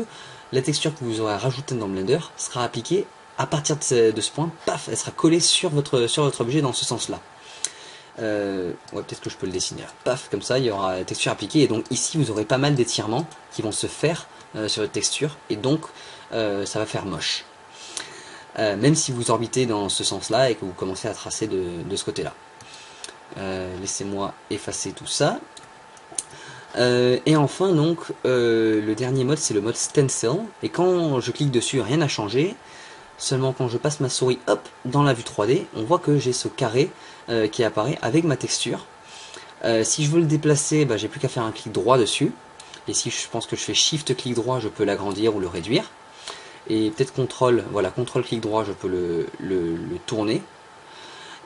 la texture que vous aurez rajoutée dans Blender sera appliquée à partir de ce point, paf, elle sera collée sur votre objet dans ce sens-là. Ouais, peut-être que je peux le dessiner là. Paf, comme ça, il y aura la texture appliquée, et donc ici, vous aurez pas mal d'étirements qui vont se faire sur votre texture, et donc ça va faire moche. même si vous orbitez dans ce sens-là et que vous commencez à tracer de ce côté-là. Laissez-moi effacer tout ça. Et enfin donc le dernier mode, c'est le mode stencil, et quand je clique dessus rien n'a changé, seulement quand je passe ma souris hop dans la vue 3D, on voit que j'ai ce carré qui apparaît avec ma texture. Si je veux le déplacer, bah, j'ai plus qu'à faire un clic droit dessus, et si je pense que je fais shift clic droit, je peux l'agrandir ou le réduire, et peut-être contrôle, voilà, contrôle clic droit, je peux le tourner.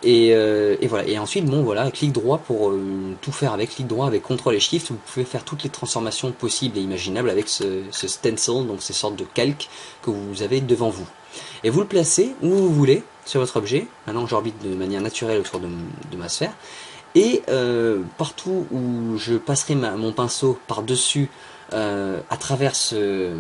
Et voilà, et ensuite bon voilà, clic droit pour tout faire avec, clic droit avec CTRL et SHIFT, vous pouvez faire toutes les transformations possibles et imaginables avec ce stencil, donc ces sortes de calques que vous avez devant vous. Et vous le placez où vous voulez sur votre objet. Maintenant j'orbite de manière naturelle autour de ma sphère, et partout où je passerai mon pinceau par-dessus, à travers ce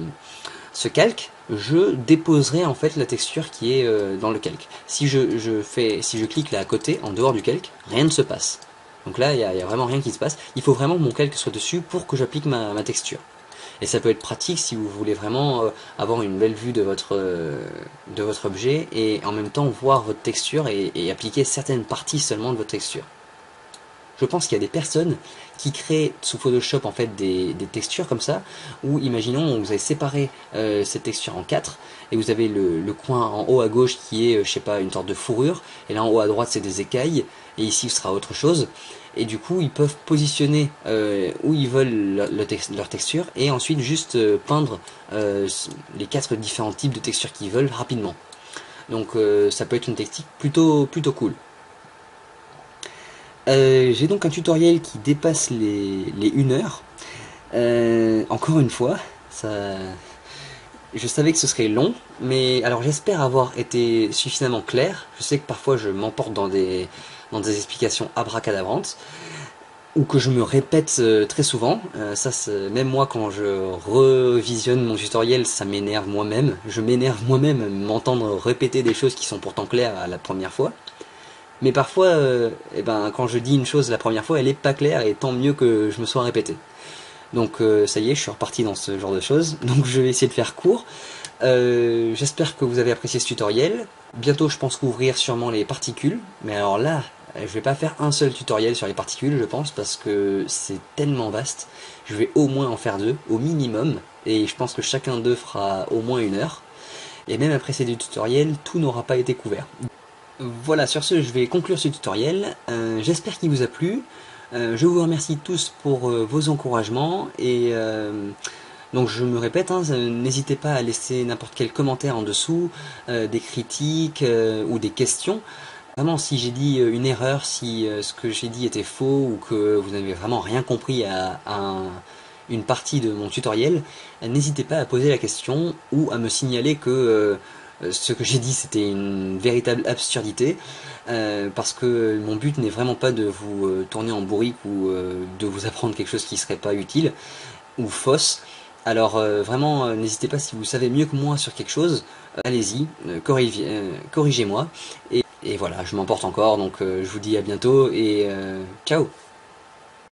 calque, je déposerai en fait la texture qui est dans le calque. Si je clique là à côté, en dehors du calque, rien ne se passe. Donc là, il n'y a vraiment rien qui se passe. Il faut vraiment que mon calque soit dessus pour que j'applique ma texture. Et ça peut être pratique si vous voulez vraiment avoir une belle vue de votre objet, et en même temps voir votre texture et appliquer certaines parties seulement de votre texture. Je pense qu'il y a des personnes qui créent sous Photoshop en fait des textures comme ça, où imaginons vous avez séparé cette texture en 4, et vous avez le coin en haut à gauche qui est, je sais pas, une sorte de fourrure, et là en haut à droite c'est des écailles, et ici ce sera autre chose, et du coup ils peuvent positionner où ils veulent leur texture, et ensuite juste peindre les 4 différents types de textures qu'ils veulent rapidement. Donc ça peut être une technique plutôt cool. J'ai donc un tutoriel qui dépasse les 1 heure. Encore une fois, je savais que ce serait long, mais alors j'espère avoir été suffisamment clair. Je sais que parfois je m'emporte dans des explications abracadabrantes, ou que je me répète très souvent. Même moi, quand je revisionne mon tutoriel, ça m'énerve moi-même. Je m'énerve moi-même à m'entendre répéter des choses qui sont pourtant claires à la première fois. Mais parfois, quand je dis une chose la première fois, elle n'est pas claire, et tant mieux que je me sois répété. Donc ça y est, je suis reparti dans ce genre de choses, donc je vais essayer de faire court. J'espère que vous avez apprécié ce tutoriel. Bientôt je pense ouvrir sûrement les particules, mais alors là, je vais pas faire un seul tutoriel sur les particules, je pense, parce que c'est tellement vaste. Je vais au moins en faire 2, au minimum, et je pense que chacun d'eux fera au moins 1 heure. Et même après ces 2 tutoriels, tout n'aura pas été couvert. Voilà, sur ce, je vais conclure ce tutoriel. J'espère qu'il vous a plu. Je vous remercie tous pour vos encouragements. Et donc, je me répète, n'hésitez pas à laisser n'importe quel commentaire en dessous, des critiques ou des questions. Vraiment, si j'ai dit une erreur, si ce que j'ai dit était faux, ou que vous n'avez vraiment rien compris à une partie de mon tutoriel, n'hésitez pas à poser la question ou à me signaler que... ce que j'ai dit c'était une véritable absurdité, parce que mon but n'est vraiment pas de vous tourner en bourrique, ou de vous apprendre quelque chose qui serait pas utile ou fausse. Alors vraiment, n'hésitez pas, si vous savez mieux que moi sur quelque chose, allez-y, corrigez-moi, et voilà, je m'emporte encore, donc je vous dis à bientôt, et ciao.